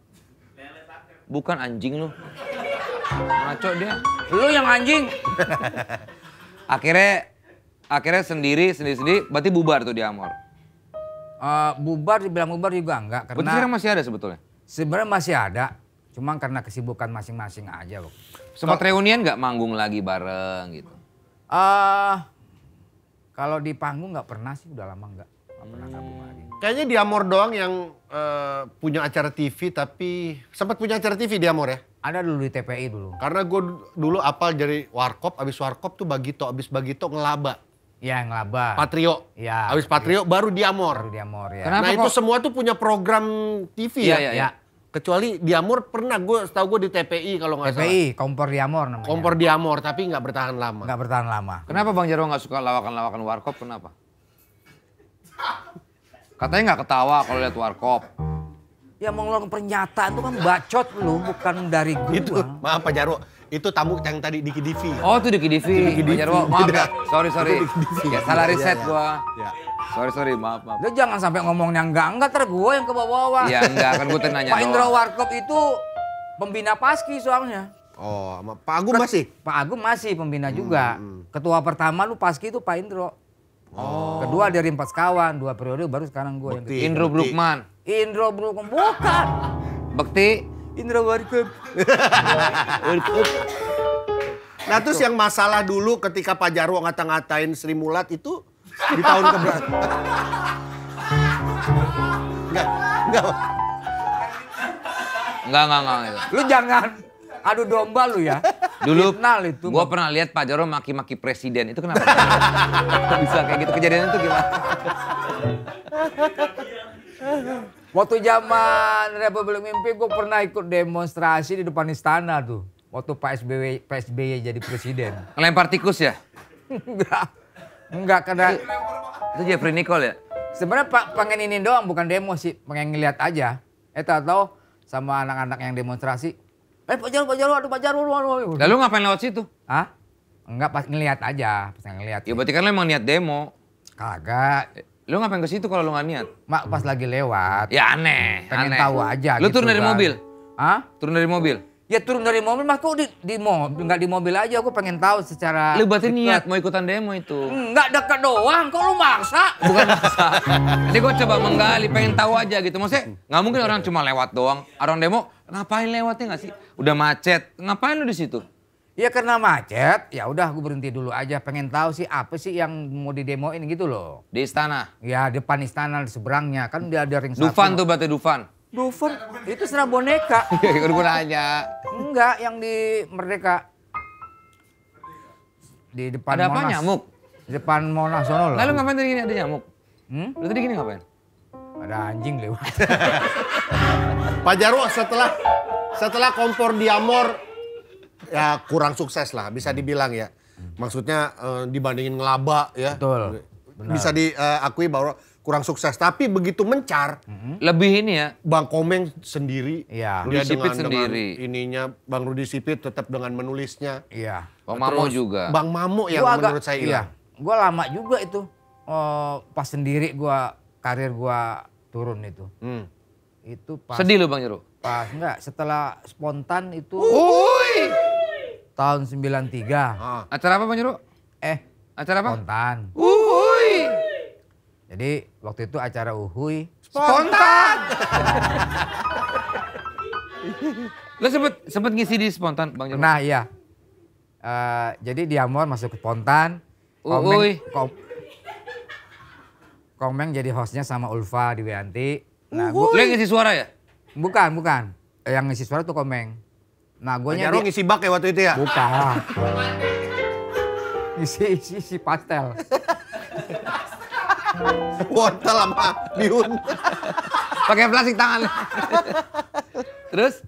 Bukan anjing lu. Ngaco dia. Lu yang anjing. Akhirnya akhirnya sendiri sendiri sendiri. Berarti bubar tuh di Amor. Uh, bubar dibilang bubar juga enggak. Karena berarti sekarang masih ada sebetulnya. Sebenarnya masih ada. Cuma karena kesibukan masing-masing aja loh. Sempat reunian nggak manggung lagi bareng gitu? Uh, kalau di panggung nggak pernah sih, udah lama nggak pernah gabung lagi. Kayaknya di Amor doang yang uh, punya acara T V tapi... Sempat punya acara T V di Amor ya? Ada dulu di T P I dulu. Karena gue dulu apal dari Warkop, abis Warkop tuh Bagito, abis Bagito ngelaba. Ya ngelaba. Patrio. Ya. Abis Patrio baru di Amor. Baru di Amor ya. Kenapa nah kok... itu semua tuh punya program T V ya? ya, ya, ya. Kecuali di Amor pernah gue, setahu gue di T P I kalau nggak salah. T P I, Kompor di Amor namanya. Kompor di Amor, tapi nggak bertahan lama. Nggak bertahan lama. Kenapa Bang Jarwo nggak suka lawakan-lawakan Warkop, kenapa? Katanya nggak ketawa kalau lihat Warkop. Ya mengeluarkan pernyataan itu kan bacot lu, bukan dari gue. Itu, maaf Pak Jarwo, itu tamu yang tadi di Kidivi. Oh itu di Kidivi, Pak Jarwo maaf ya. Sorry, sorry. Ya salah riset gue. Sorry, sorry, maaf, maaf. Lu jangan sampai ngomongnya enggak-enggak, ntar gue yang ke bawah-bawah. Iya, enggak, kan gue nanya Pak Indro Warkop itu pembina Paski soalnya. Oh, Pak Agung masih? Pak Agung masih pembina hmm, juga. Hmm. Ketua pertama lu Paski itu Pak Indro. Oh. Kedua dari empat kawan, dua periode baru sekarang gue yang kedua. Indro Brugman. Indro Brugman, bukan. Bekti. Indro Warkop. Warkop. Nah terus yang masalah dulu ketika Pak Jarwo ngata-ngatain Sri Mulat itu di tahun keberapa? Enggak, enggak. Enggak, enggak, enggak. Lu jangan adu domba lu ya. Dulu itu. Gua pernah lihat Pak Jarwo maki-maki presiden. Itu kenapa? Bisa kayak gitu kejadiannya tuh gimana? Waktu zaman Republik Mimpi gua pernah ikut demonstrasi di depan istana tuh. Waktu P S B Y jadi presiden. Ngelempar tikus ya? Enggak. Enggak, karena itu Jeffrey Nicole ya? Sebenarnya Pak pengen ini doang, bukan demo sih. Pengen ngeliat aja. Eh tahu sama anak-anak yang demonstrasi. Eh Pak Jarwo, Pak Jarwo, aduh Pak Jarwo. Lalu ngapain lewat situ? Hah? Enggak, pas ngeliat aja. Pas ngeliat. Ya berarti kan lo emang niat demo. Kagak. Lu ngapain ke situ kalau lu nggak niat? Mak pas lagi lewat. Ya aneh. Pengen aneh. Tahu aja. Lu gitu turun dari kan. Mobil? Hah? Turun dari mobil? Ya turun dari mobil mah kok di, di mobil nggak di mobil aja. Aku pengen tahu secara. Lu berarti niat mau ikutan demo itu? Nggak dekat doang. Kok lu maksa? Bukan maksa. Ini gue coba menggali. Pengen tahu aja gitu. Maksudnya nggak mungkin orang cuma lewat doang. Orang demo ngapain lewatnya nggak sih? Udah macet. Ngapain lu di situ? Ya karena macet, ya udah gue berhenti dulu aja. Pengen tahu sih apa sih yang mau didemoin gitu loh. Di istana? Ya depan istana, di seberangnya. Kan udah ada ring satu. Dufan tuh berarti Dufan? Dufan? Itu serah boneka. Iya, gue nanya. Enggak, yang di Merdeka. Di depan ada Monas. Ada apa nyamuk? Di depan Monas sono loh. Lalu ngapain tadi gini ada nyamuk? Hmm? Lalu tadi gini ngapain? Ada anjing lewat. Pak Jarwo, setelah, setelah kompor Diamor, ya kurang sukses lah bisa dibilang ya. Maksudnya eh, dibandingin ngelaba ya. Betul. Benar. Bisa diakui eh, bahwa kurang sukses. Tapi begitu mencar. Mm-hmm. Lebih ini ya. Bang Komeng sendiri. Iya. Rudi Sipit sendiri. Ininya Bang Rudi Sipit tetap dengan menulisnya. Iya. Bang Mamo juga. Bang Mamo yang gua menurut agak, saya iya. Gue lama juga itu. Oh, pas sendiri gua karir gua turun itu. Hmm. Itu pas. Sedih lu Bang Jarwo? Pas enggak setelah spontan itu. Uy. Tahun sembilan tiga. Ah. Acara apa Bang Jarwo? Eh, acara apa? Spontan. Uhuy. Jadi waktu itu acara Uhuy. Spontan! Lo sempet, sempet ngisi di Spontan Bang Jarwo? Nah iya. Uh, jadi Diamor masuk ke Spontan. Uhuy. Komeng, Komeng jadi hostnya sama Ulfa di Wianti. Nah, lo ngisi suara ya? Bukan, bukan. Yang ngisi suara tuh Komeng. Nah, gue nyari ngisi bak ya waktu itu ya? Bukan. Ngisi isi si pastel. Wortel sama bihun. Pakai plastik tangan. Terus?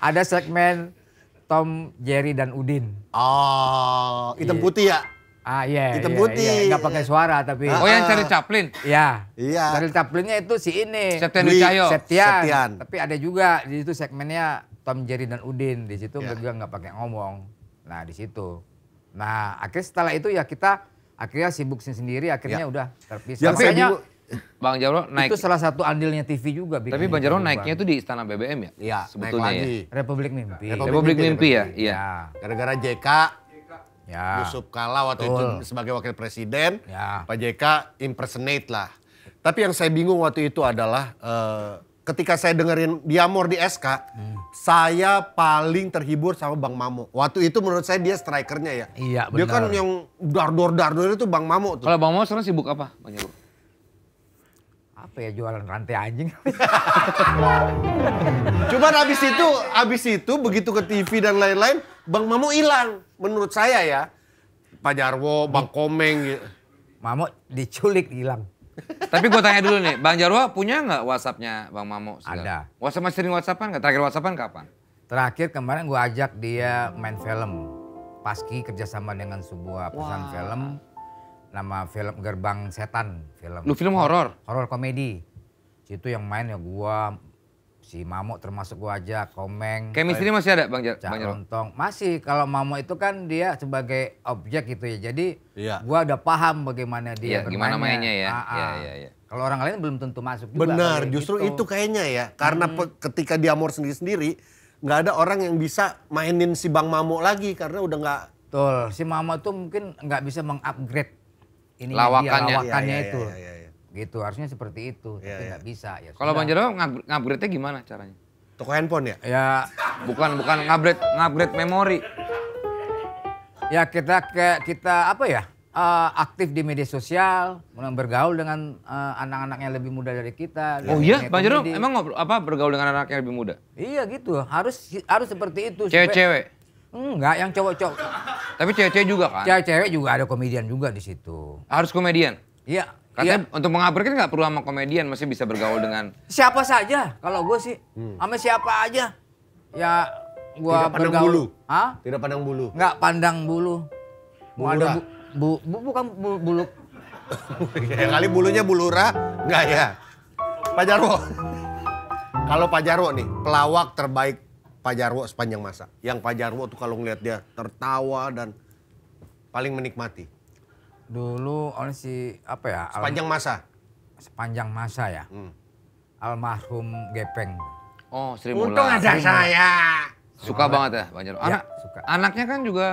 Ada segmen Tom, Jerry, dan Udin. Oh, hitam yeah. Putih ya? Ah iya, hitam iya, putih. Iya. Gak pakai suara tapi. Oh yang Charlie Chaplin? Iya. Iya. Charlie Chaplinnya itu si ini. Septian Wicayo. Septian. Septian. Tapi ada juga di situ segmennya Tom, Jerry, dan Udin. Di situ yeah. Juga nggak pakai ngomong. Nah di situ. Nah akhirnya setelah itu ya kita akhirnya sibuk sendiri. Akhirnya yeah. Udah terpisah. Makanya Bang Jarwo naik. Itu salah satu andilnya T V juga. Tapi Bang Jarwo naiknya itu di Istana B B M ya? Iya. Sebetulnya naik lagi. Ya. Republik Mimpi. Republik, Republik Mimpi, Mimpi ya? Iya. Gara-gara J K. Ya. Yusuf Kalla waktu itu sebagai wakil presiden, ya. Pak J K impersonate lah. Tapi yang saya bingung waktu itu adalah uh, ketika saya dengerin Diamor di S K, hmm. saya paling terhibur sama Bang Mamo. Waktu itu menurut saya dia strikernya ya. Iya benar. Dia kan yang dardor-dardor itu Bang Mamo tuh. Kalau Bang Mamo sekarang sibuk apa? Banyak. Apa ya jualan rantai anjing. Cuman abis itu, abis itu begitu ke T V dan lain-lain, Bang Mamo hilang. Menurut saya ya, Pak Jarwo, Bang Komeng gitu. Mamo diculik hilang. Tapi gue tanya dulu nih, Bang Jarwo punya nggak WhatsApp-nya Bang Mamo? Segala? Ada. WhatsApp masih sering WhatsApp-an nggak? Terakhir WhatsApp-an kapan? Terakhir kemarin gue ajak dia main film. Paski kerjasama dengan sebuah perusahaan wow. Film. Nama film Gerbang Setan, film. Lu film horor? Horor komedi. Situ yang main ya gua, si Mamo termasuk gua ajak, Komeng. Chemistry masih ada Bang Jarwo? Cak Lontong. Masih, kalau Mamo itu kan dia sebagai objek gitu ya. Jadi iya. Gua udah paham bagaimana dia iya, bermainnya. Gimana mainnya ya. Iya, iya, iya. Kalau orang lain belum tentu masuk juga. Benar, justru gitu. Itu kayaknya ya. Karena hmm. ketika Diamor sendiri-sendiri, nggak ada orang yang bisa mainin si Bang Mamo lagi. Karena udah nggak... Betul, si Mamo tuh mungkin nggak bisa mengupgrade. Ini lawakannya, dia, lawakannya ya, ya, itu, ya, ya, ya, ya. Gitu harusnya seperti itu, ya, tapi nggak ya. Bisa. Ya, kalau Bang Jarwo ngupgrade-nya gimana caranya? Toko handphone ya? Ya, bukan bukan ngupgrade ngupgrade memori. Ya kita ke kita apa ya? Uh, aktif di media sosial, bergaul dengan uh, anak-anak yang lebih muda dari kita. Oh iya, Bang Jarwo emang ngobrol apa bergaul dengan anak yang lebih muda? Iya gitu, harus harus seperti itu. Cewek-cewek. Enggak, yang cowok-cowok. Tapi cewek-cewek juga kan? Cewek-cewek juga ada komedian juga di situ. Harus komedian? Iya. Katanya iya. Untuk mengupgrade nggak perlu sama komedian, masih bisa bergaul dengan... Siapa saja, kalau gue sih. Hmm. Sama siapa aja. Ya gua tidak pandang bergaul. Bulu? Hah? Tidak pandang bulu? Nggak pandang bulu. Bulura? Ada bu, bu, bu, bukan bu, bulu. Ya kali bulunya bulura, nggak ya. Pak Jarwo. Kalau Pak Jarwo nih, pelawak terbaik Pak Jarwo sepanjang masa. Yang Pak Jarwo tuh kalau ngeliat dia tertawa dan paling menikmati. Dulu oleh si apa ya? Sepanjang al, masa. Sepanjang masa ya. Hmm. Almarhum Gepeng. Oh, Sri Mula. Untung ada Sri Mula. Saya. Sri suka Mula. Banget ya, Bang Jarwo. Anak, ya, suka. Anaknya kan juga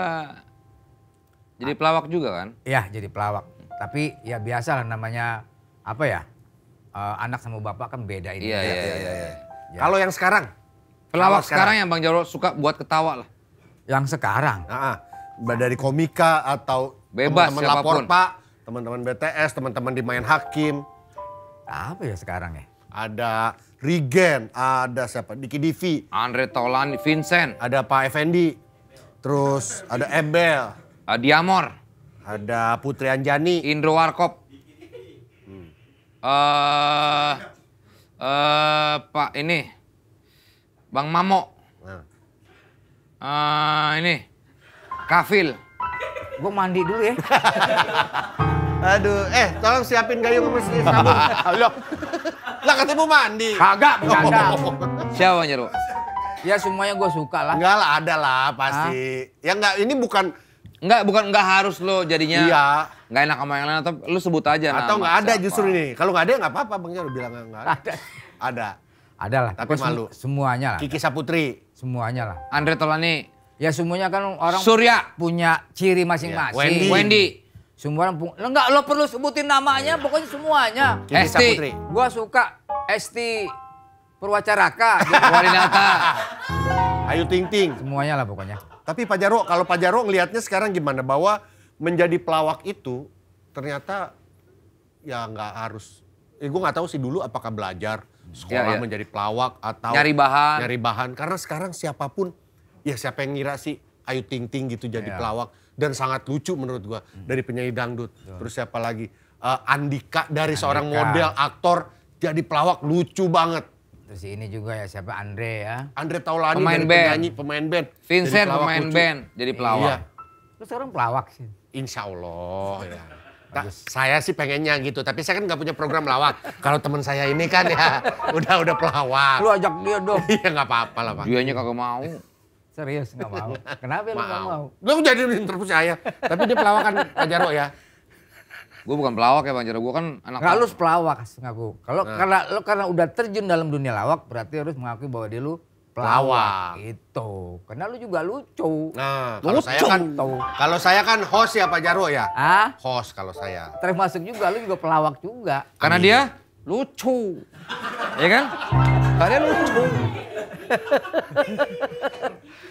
jadi pelawak juga kan? Iya, jadi pelawak. Tapi ya biasa lah namanya apa ya? Uh, anak sama bapak kan beda ini. Iya, iya, iya. Ya. Kalau yang sekarang? Pelawak sekarang, sekarang yang Bang Jarwo suka buat ketawa lah. Yang sekarang? Heeh. Dari komika atau bebas teman-teman Lapor Pak, teman-teman B T S, teman-teman di Main Hakim. Apa ya sekarang ya? Ada Regen, ada siapa? Diki Divi, Andre Taulani, Vincent, ada Pak Effendi. Terus ada Ebel, Diamor, ada Putri Anjani, Indro Warkop. Hmm. Uh, uh, Pak ini Bang Mamo. Nah. Uh, ini Kafil. Gue mandi dulu ya. Aduh, eh tolong siapin gayung sama sabun. Loh, lah katanya mau mandi. Kagak, bercanda. Siapa Bang Jarwo? Ya semuanya gue suka lah. Enggak lah, ada lah pasti. Hah? Ya enggak, ini bukan... Enggak, bukan enggak harus lo jadinya. Iya. Enggak enak sama yang lain, atau lo sebut aja. Atau enggak ada siapa. Justru ini. Kalau enggak ada enggak apa-apa, Bang Jarwo bilang enggak ada. Ada. Ada lah. Tapi malu. Semuanya lah. Kiki Saputri. Semuanya lah. Andre Taulani. Ya semuanya kan orang Surya punya ciri masing-masing. Wendy. Wendy. Semua orang punya. Enggak, lo perlu sebutin namanya, pokoknya semuanya. Esti. Gua suka Esti Purwacaraka, Warinata, Ayu Ting Ting. Semuanya lah pokoknya. Tapi Pak Jarwo, kalau Pak Jarwo ngelihatnya sekarang gimana? Bahwa menjadi pelawak itu ternyata ya nggak harus. Eh, gue nggak tahu sih dulu apakah belajar sekolah ya, ya. menjadi pelawak atau nyari bahan. Nyari bahan. Karena sekarang siapapun. Ya siapa yang ngira sih Ayu Ting Ting gitu jadi yeah. pelawak. Dan sangat lucu menurut gua hmm. dari penyanyi dangdut. Betul. Terus siapa lagi? Uh, Andika dari Andika. Seorang model, aktor jadi pelawak lucu banget. Terus ini juga ya siapa Andre ya. Andre Taulani pemain dari band. penyanyi, pemain band. Vincent pemain lucu. band jadi pelawak. Iya. Terus seorang pelawak sih. Insya Allah ya. Nah, saya sih pengennya gitu, tapi saya kan nggak punya program lawak. Kalau teman saya ini kan ya udah-udah pelawak. Lu ajak dia dong. Iya nggak apa-apa lah Pak. Dianya kagak mau. Serius, nggak mau. Kenapa lu nggak mau? Lu jadi terpercaya. Tapi dia pelawak kan, Bang Jarwo ya? Gue bukan pelawak ya Bang Jarwo, gue kan anak... Nggak, lu pelawak ngaku. Kalau nah. karena lu karena udah terjun dalam dunia lawak, berarti harus mengakui bahwa dia lu pelawak. pelawak. Itu. Karena lu juga lucu. Nah, kalau saya kan... Kalau saya kan host ya Pak Jarwo ya? Hah? Host kalau saya. Termasuk juga, lu juga pelawak juga. Karena Amin. dia lucu. Iya kan? Karena dia lucu.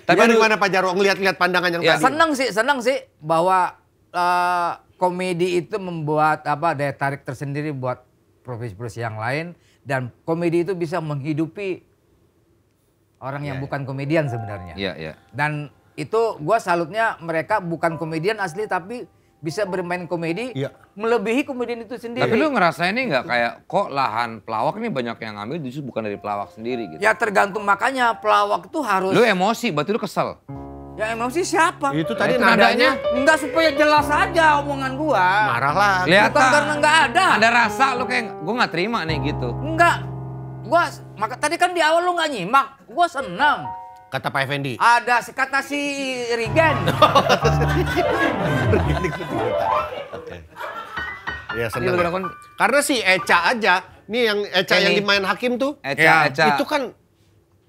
Tapi ya, gimana Pak Jarwo ngeliat-ngeliat pandangan yang ya, tadi? Seneng sih, seneng sih bahwa uh, komedi itu membuat apa daya tarik tersendiri buat profesi-profesi yang lain. Dan komedi itu bisa menghidupi orang yang ya, bukan ya. komedian sebenarnya. Ya, ya. Dan itu gua salutnya mereka bukan komedian asli tapi bisa bermain komedi ya. melebihi komedian itu sendiri. Tapi lu ngerasain ini nggak kayak kok lahan pelawak nih banyak yang ngambil justru bukan dari pelawak sendiri gitu. Ya tergantung, makanya pelawak tuh harus... Lu emosi, berarti lu kesel. Ya emosi siapa? Itu tadi nah, nadanya. Enggak, supaya jelas aja omongan gua. Marah lah. Lihat karena nggak ada. Ada rasa lu kayak gua nggak terima nih gitu. Enggak. Gua maka tadi kan di awal lu nggak nyimak. Gua senang. Kata Pak Effendi. Ada kata si Regen. Okay. Ya, senang ya. Karena si Eca aja, nih yang Eca Ini. yang dimain Hakim tuh. Eca, ya, Eca. Itu kan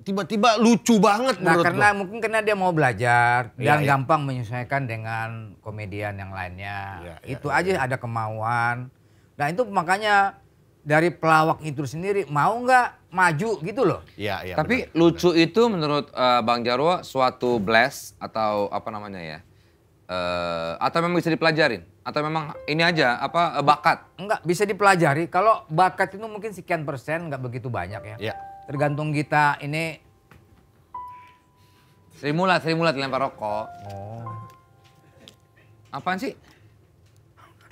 tiba-tiba lucu banget nah, menurut karena lo. Mungkin karena dia mau belajar ya, dan ya. gampang menyesuaikan dengan komedian yang lainnya. Ya, ya, itu ya, aja ya. ada kemauan. Nah itu makanya dari pelawak itu sendiri mau nggak maju gitu loh. Iya, iya. Tapi benar, lucu benar. itu menurut uh, Bang Jarwo suatu bless atau apa namanya ya? Uh, atau memang bisa dipelajarin? Atau memang ini aja apa bakat? Enggak, bisa dipelajari. Kalau bakat itu mungkin sekian persen, nggak begitu banyak ya. Iya. Tergantung kita ini. Sri Mula, Sri Mula dilempar rokok. Oh. Apaan sih?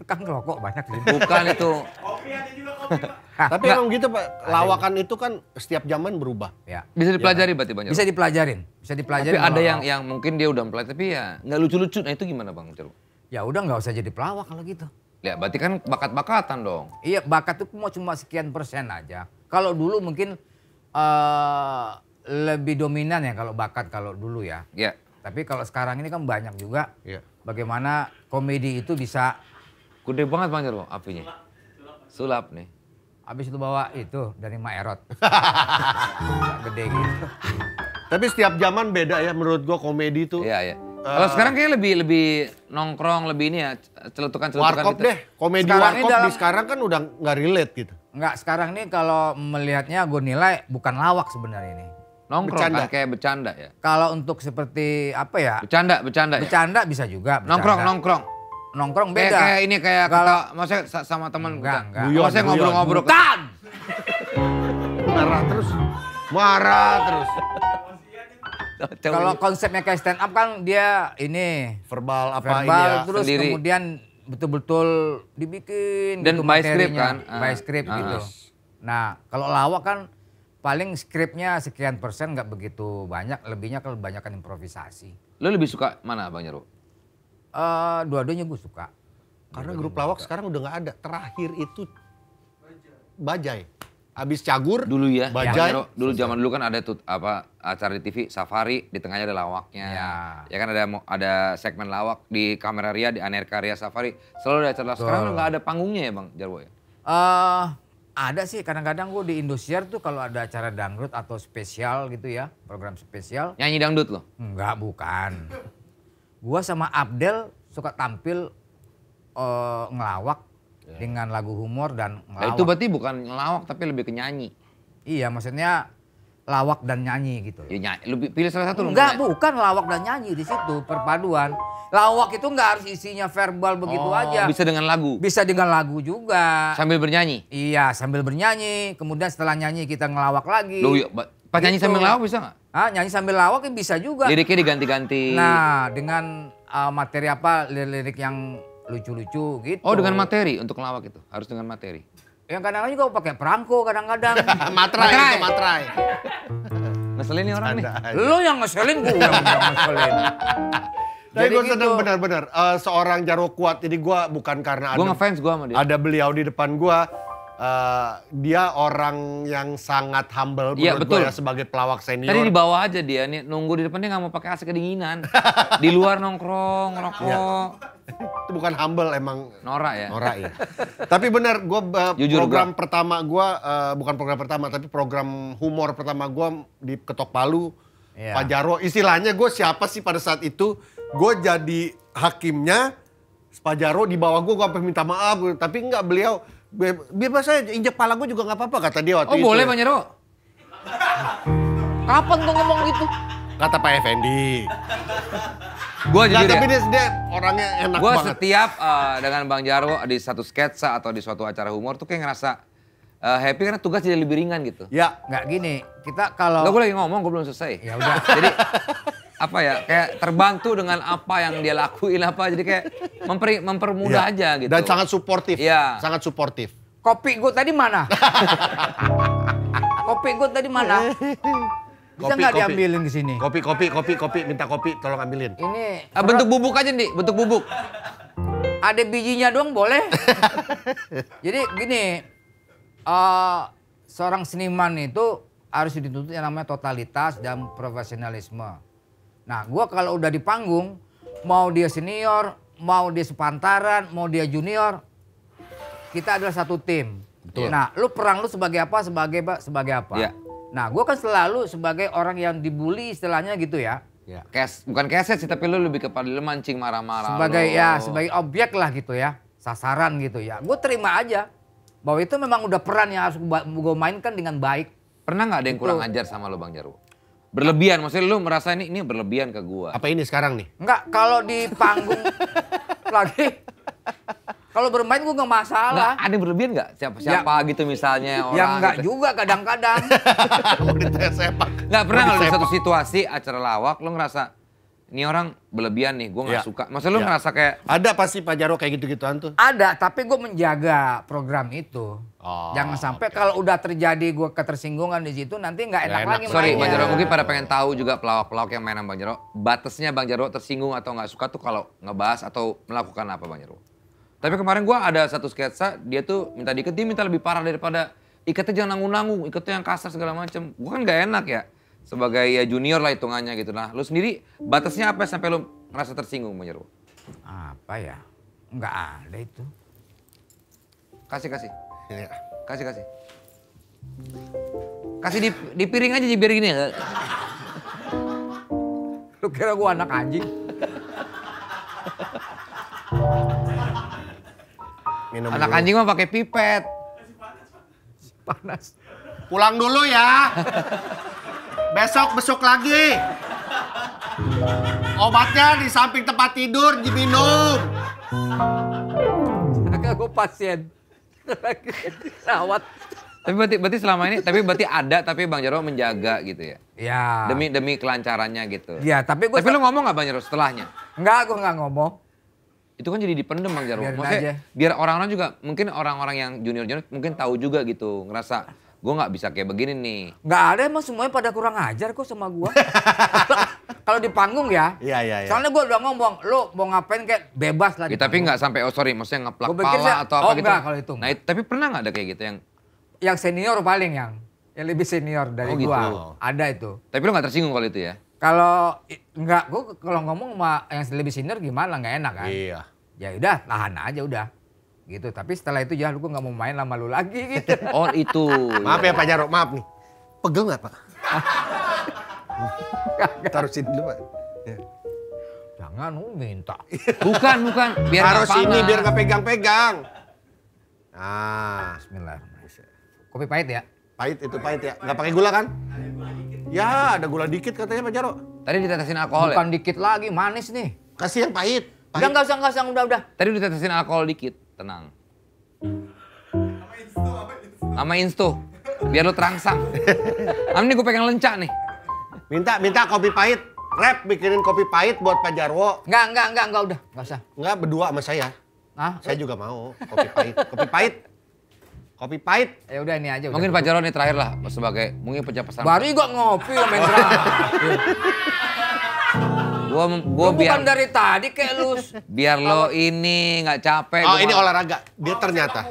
Tukang rokok banyak sih. Bukan itu. Kopi ada juga kopi. Tapi emang gitu Pak, lawakan itu kan setiap zaman berubah. Ya. Bisa dipelajari ya, berarti Bang Jarwo? Bisa dipelajarin. Bisa dipelajarin. Tapi ada yang yang mungkin dia udah mempelajari tapi ya nggak lucu-lucu. Nah itu gimana Bang Jarwo? Ya udah nggak usah jadi pelawak kalau gitu. Ya berarti kan bakat-bakatan dong. Iya, bakat itu cuma cuma sekian persen aja. Kalau dulu mungkin uh, lebih dominan ya kalau bakat kalau dulu ya. Iya. Tapi kalau sekarang ini kan banyak juga. Iya. Bagaimana komedi itu bisa Gede banget Bang Jarwo apinya. Sulap, sulap nih. Abis itu bawa itu dari Mak Erot. Gede gitu. Tapi setiap zaman beda ya menurut gua komedi tuh. Iya, iya. Uh, Kalau sekarang kayaknya lebih lebih nongkrong, lebih ini ya, celetukan-celetukan gitu. Deh, komedi sekarang warkop dalam... di sekarang kan udah nggak relate gitu. Nggak, sekarang nih kalau melihatnya gue nilai bukan lawak sebenarnya ini. Nongkrong bercanda. Kan kayak bercanda ya. Kalau untuk seperti apa ya? Bercanda, bercanda. Bercanda ya? Bisa juga. Bercanda. Nongkrong, nongkrong. Nongkrong beda. Kayak, kayak ini kayak kalau maksudnya sama teman enggak, enggak. Buyon, maksudnya ngobrol-ngobrol. Bukan. Marah terus. Marah terus. Kalau konsepnya kayak stand up kan dia ini verbal apa verbal, ini ya, terus sendiri. Kemudian betul-betul dibikin dan gitu by script kan, by script uh, gitu. Uh. Nah, kalau lawak kan paling skripnya sekian persen nggak begitu banyak, lebihnya kalau kebanyakan improvisasi. Lo lebih suka mana Bang Jarwo? Uh, Dua-duanya gue suka. Karena grup lawak sekarang udah nggak ada. Terakhir itu Bajai. Abis Cagur, dulu ya. Bajai. Ya, dulu zaman dulu kan ada tuh apa acara di T V Safari, di tengahnya ada lawaknya. Ya, ya kan ada ada segmen lawak di Kamera Ria, di Anerka Ria Safari. Selalu ada acara. Sekarang nggak ada panggungnya ya Bang Jarwo ya? Uh, Ada sih, kadang-kadang gue di Indosiar tuh kalau ada acara dangdut atau spesial gitu ya, program spesial. Nyanyi dangdut loh? Enggak, bukan. Gue sama Abdel suka tampil uh, ngelawak yeah. dengan lagu humor dan ngelawak. Nah, itu berarti bukan ngelawak tapi lebih ke nyanyi? Iya, maksudnya lawak dan nyanyi gitu. Ya, nyanyi. Lebih pilih salah satu? Enggak, lho, bukan lawak dan nyanyi di situ, perpaduan. Lawak itu nggak harus isinya verbal begitu oh, aja. Bisa dengan lagu? Bisa dengan lagu juga. Sambil bernyanyi? Iya, sambil bernyanyi. Kemudian setelah nyanyi kita ngelawak lagi. Loh, yuk, pas gitu. Nyanyi sambil lawak bisa nggak? Ah, nyanyi sambil lawak ya bisa juga. Liriknya diganti-ganti. Nah, dengan uh, materi apa, lirik-lirik yang lucu-lucu gitu. Oh, dengan materi untuk ngelawak itu? Harus dengan materi? Yang kadang-kadang juga pakai perangko, kadang-kadang. Matrai, matrai. matrai. Ngeselin nih orang nih. Lo yang ngeselin, gue yang ngeselin. Tapi gue gitu. Seneng benar-benar uh, seorang Jarwo kuat. Jadi gue bukan karena gua ada ngefans gua sama dia. Ada beliau di depan gue. Uh, dia orang yang sangat humble ya, menurut gue ya sebagai pelawak senior. Tadi di bawah aja dia nih nunggu di depan dia nggak mau pakai A C kedinginan. Di luar nongkrong ngerokok. Ya. Itu bukan humble emang. Norak ya. Norak ya. Tapi benar gue uh, program gua. pertama gue uh, bukan program pertama tapi program humor pertama gue di Ketok Palu. Ya. Pak Jarwo istilahnya gue siapa sih pada saat itu? Gue jadi hakimnya, Pak Jarwo di bawah gue, gue sampai minta maaf. Tapi enggak beliau, bebas aja injek pala gue juga nggak apa-apa kata dia waktu oh, itu. Oh boleh Pak Jarwo? Kapan tuh ngomong gitu? Kata Pak Effendi. Gue jujur ya. Tapi dia, dia orangnya enak gua banget. Gue setiap uh, dengan Bang Jarwo di satu sketsa atau di suatu acara humor tuh kayak ngerasa Uh, happy karena tugas jadi lebih ringan gitu. Ya, nggak gini. Kita kalau nggak, gue lagi ngomong, gue belum selesai. Ya udah. Jadi apa ya? Kayak terbantu dengan apa yang dia lakuin apa. Jadi kayak memper, mempermudah ya. aja gitu. Dan sangat suportif. Iya. Sangat suportif. Kopi gue tadi mana? Kopi gue tadi mana? Bisa nggak diambilin di sini? Kopi, kopi, kopi, kopi. Minta kopi, tolong ambilin. Ini uh, bentuk bubuk aja nih, bentuk bubuk. Ada bijinya doang boleh. Jadi gini. Uh, seorang seniman itu harus dituntut yang namanya totalitas dan profesionalisme. Nah, gue kalau udah di panggung, mau dia senior, mau dia sepantaran, mau dia junior, kita adalah satu tim. Betul. Nah, lu perang lu sebagai apa, sebagai sebagai apa? Ya. Nah, gue kan selalu sebagai orang yang dibully istilahnya gitu ya. Ya. Kes, bukan keset sih, tapi lu lebih kepada lu mancing marah-marah. Sebagai lu. ya, sebagai objek lah gitu ya, sasaran gitu ya. Gue terima aja. Bahwa itu memang udah peran yang harus gue mainkan dengan baik. Pernah nggak ada yang kurang ajar sama lo Bang Jarwo? Berlebihan, maksudnya lo merasa ini ini berlebihan ke gue. Apa ini sekarang nih? Enggak, kalau di panggung lagi. Kalau bermain gue nggak masalah. Nggak, ada yang berlebihan nggak? Siapa-siapa ya, gitu misalnya orang. Yang nggak gitu. juga kadang-kadang. Nggak pernah kalau di satu situasi acara lawak lo ngerasa ini orang berlebihan nih, gue nggak ya. suka. Maksudnya lu ya. ngerasa kayak... Ada pasti Pak Jarwo kayak gitu-gituan tuh? Ada, tapi gue menjaga program itu. Oh, Jangan sampai okay. kalau udah terjadi gue ketersinggungan di situ, nanti nggak enak, enak lagi mainnya. Sorry Bang Jarwo, mungkin pada pengen tahu juga pelawak-pelawak yang main sama Bang Jarwo. Batasnya Bang Jarwo tersinggung atau nggak suka tuh kalau ngebahas atau melakukan apa Bang Jarwo. Tapi kemarin gue ada satu sketsa, dia tuh minta diikat, dia minta lebih parah daripada... Ikatnya jangan nanggung-nanggung, ikatnya yang kasar segala macam. Gue kan nggak enak ya. Sebagai ya junior lah hitungannya gitu. Nah, lu sendiri batasnya apa sampai lu ngerasa tersinggung Bang Jarwo? Apa ya? Nggak ada itu. Kasih, kasih. Ya. Kasih, kasih. Kasih di, di piring aja, biar gini ya. Lu kira gua anak anjing? Minum anak dulu. Anjing mah pakai pipet. Panas. Pulang dulu ya. Besok besok lagi. Obatnya di samping tempat tidur diminum. Agak gue pasien. Rawat. Tapi berarti, berarti selama ini, tapi berarti ada, tapi Bang Jarwo menjaga gitu ya? Ya. Demi demi kelancarannya gitu. Ya, tapi gue... Tapi lu ngomong nggak Bang Jarwo setelahnya? Enggak, gue nggak ngomong. Itu kan jadi dipendem Bang Jarwo. Maksudnya biar orang-orang juga, mungkin orang-orang yang junior-junior mungkin tahu juga gitu. Ngerasa, gue nggak bisa kayak begini nih. Nggak ada emang, semuanya pada kurang ajar kok sama gue. Kalau di panggung ya. Iya, iya, iya. Soalnya gue udah ngomong, lu mau ngapain kayak bebas lah. Ya, tapi nggak sampai, oh sorry, maksudnya ngeplak pala saya, atau apa oh, gitu. Oh enggak kalau itu. Nah, tapi pernah nggak ada kayak gitu yang... Yang senior paling yang, yang lebih senior dari oh, gua, gitu. Ada itu. Tapi lo gak tersinggung kalau itu ya? Kalau enggak, gua kalau ngomong sama yang lebih senior gimana, gak enak kan? Iya. Ya udah, tahan aja udah. Gitu, tapi setelah itu ya lu gua gak mau main sama lu lagi gitu. Oh itu. Maaf ya Pak Jarwo, maaf nih. Pegel gak Pak? Tarusin dulu Pak. Ya. Jangan, lu minta. Bukan, bukan. Biar taruh sini biar gak pegang-pegang. Nah. Bismillah. Kopi pahit ya? Pahit itu pahit ya? Nggak pakai gula kan? Ya ada gula dikit katanya Pak Jarwo. Tadi ditetesin alkohol. Bukan ya? Dikit lagi, manis nih. Kasih yang pahit. pahit. Udah nggak usah, nggak usah, udah, udah. Tadi ditetesin alkohol dikit, tenang. Sama insto, sama insto. Sama insto, biar lu terangsang. Am ini gue pengen lencak nih. Minta, minta kopi pahit. Rep, bikinin kopi pahit buat Pak Jarwo. Nggak, nggak, nggak, nggak udah, nggak usah. Nggak, berdua sama saya. Hah? Saya juga mau kopi pahit, kopi pahit. Kopi pahit, ya udah ini aja. Mungkin udah. Pak Jarwo nih terakhir lah sebagai mungkin pecah pesan. Baru juga ngopi sama Indra. Gua gua lu biar bukan dari tadi kayak lu biar lo ini nggak capek. Oh, ini malah. Olahraga. Dia ternyata.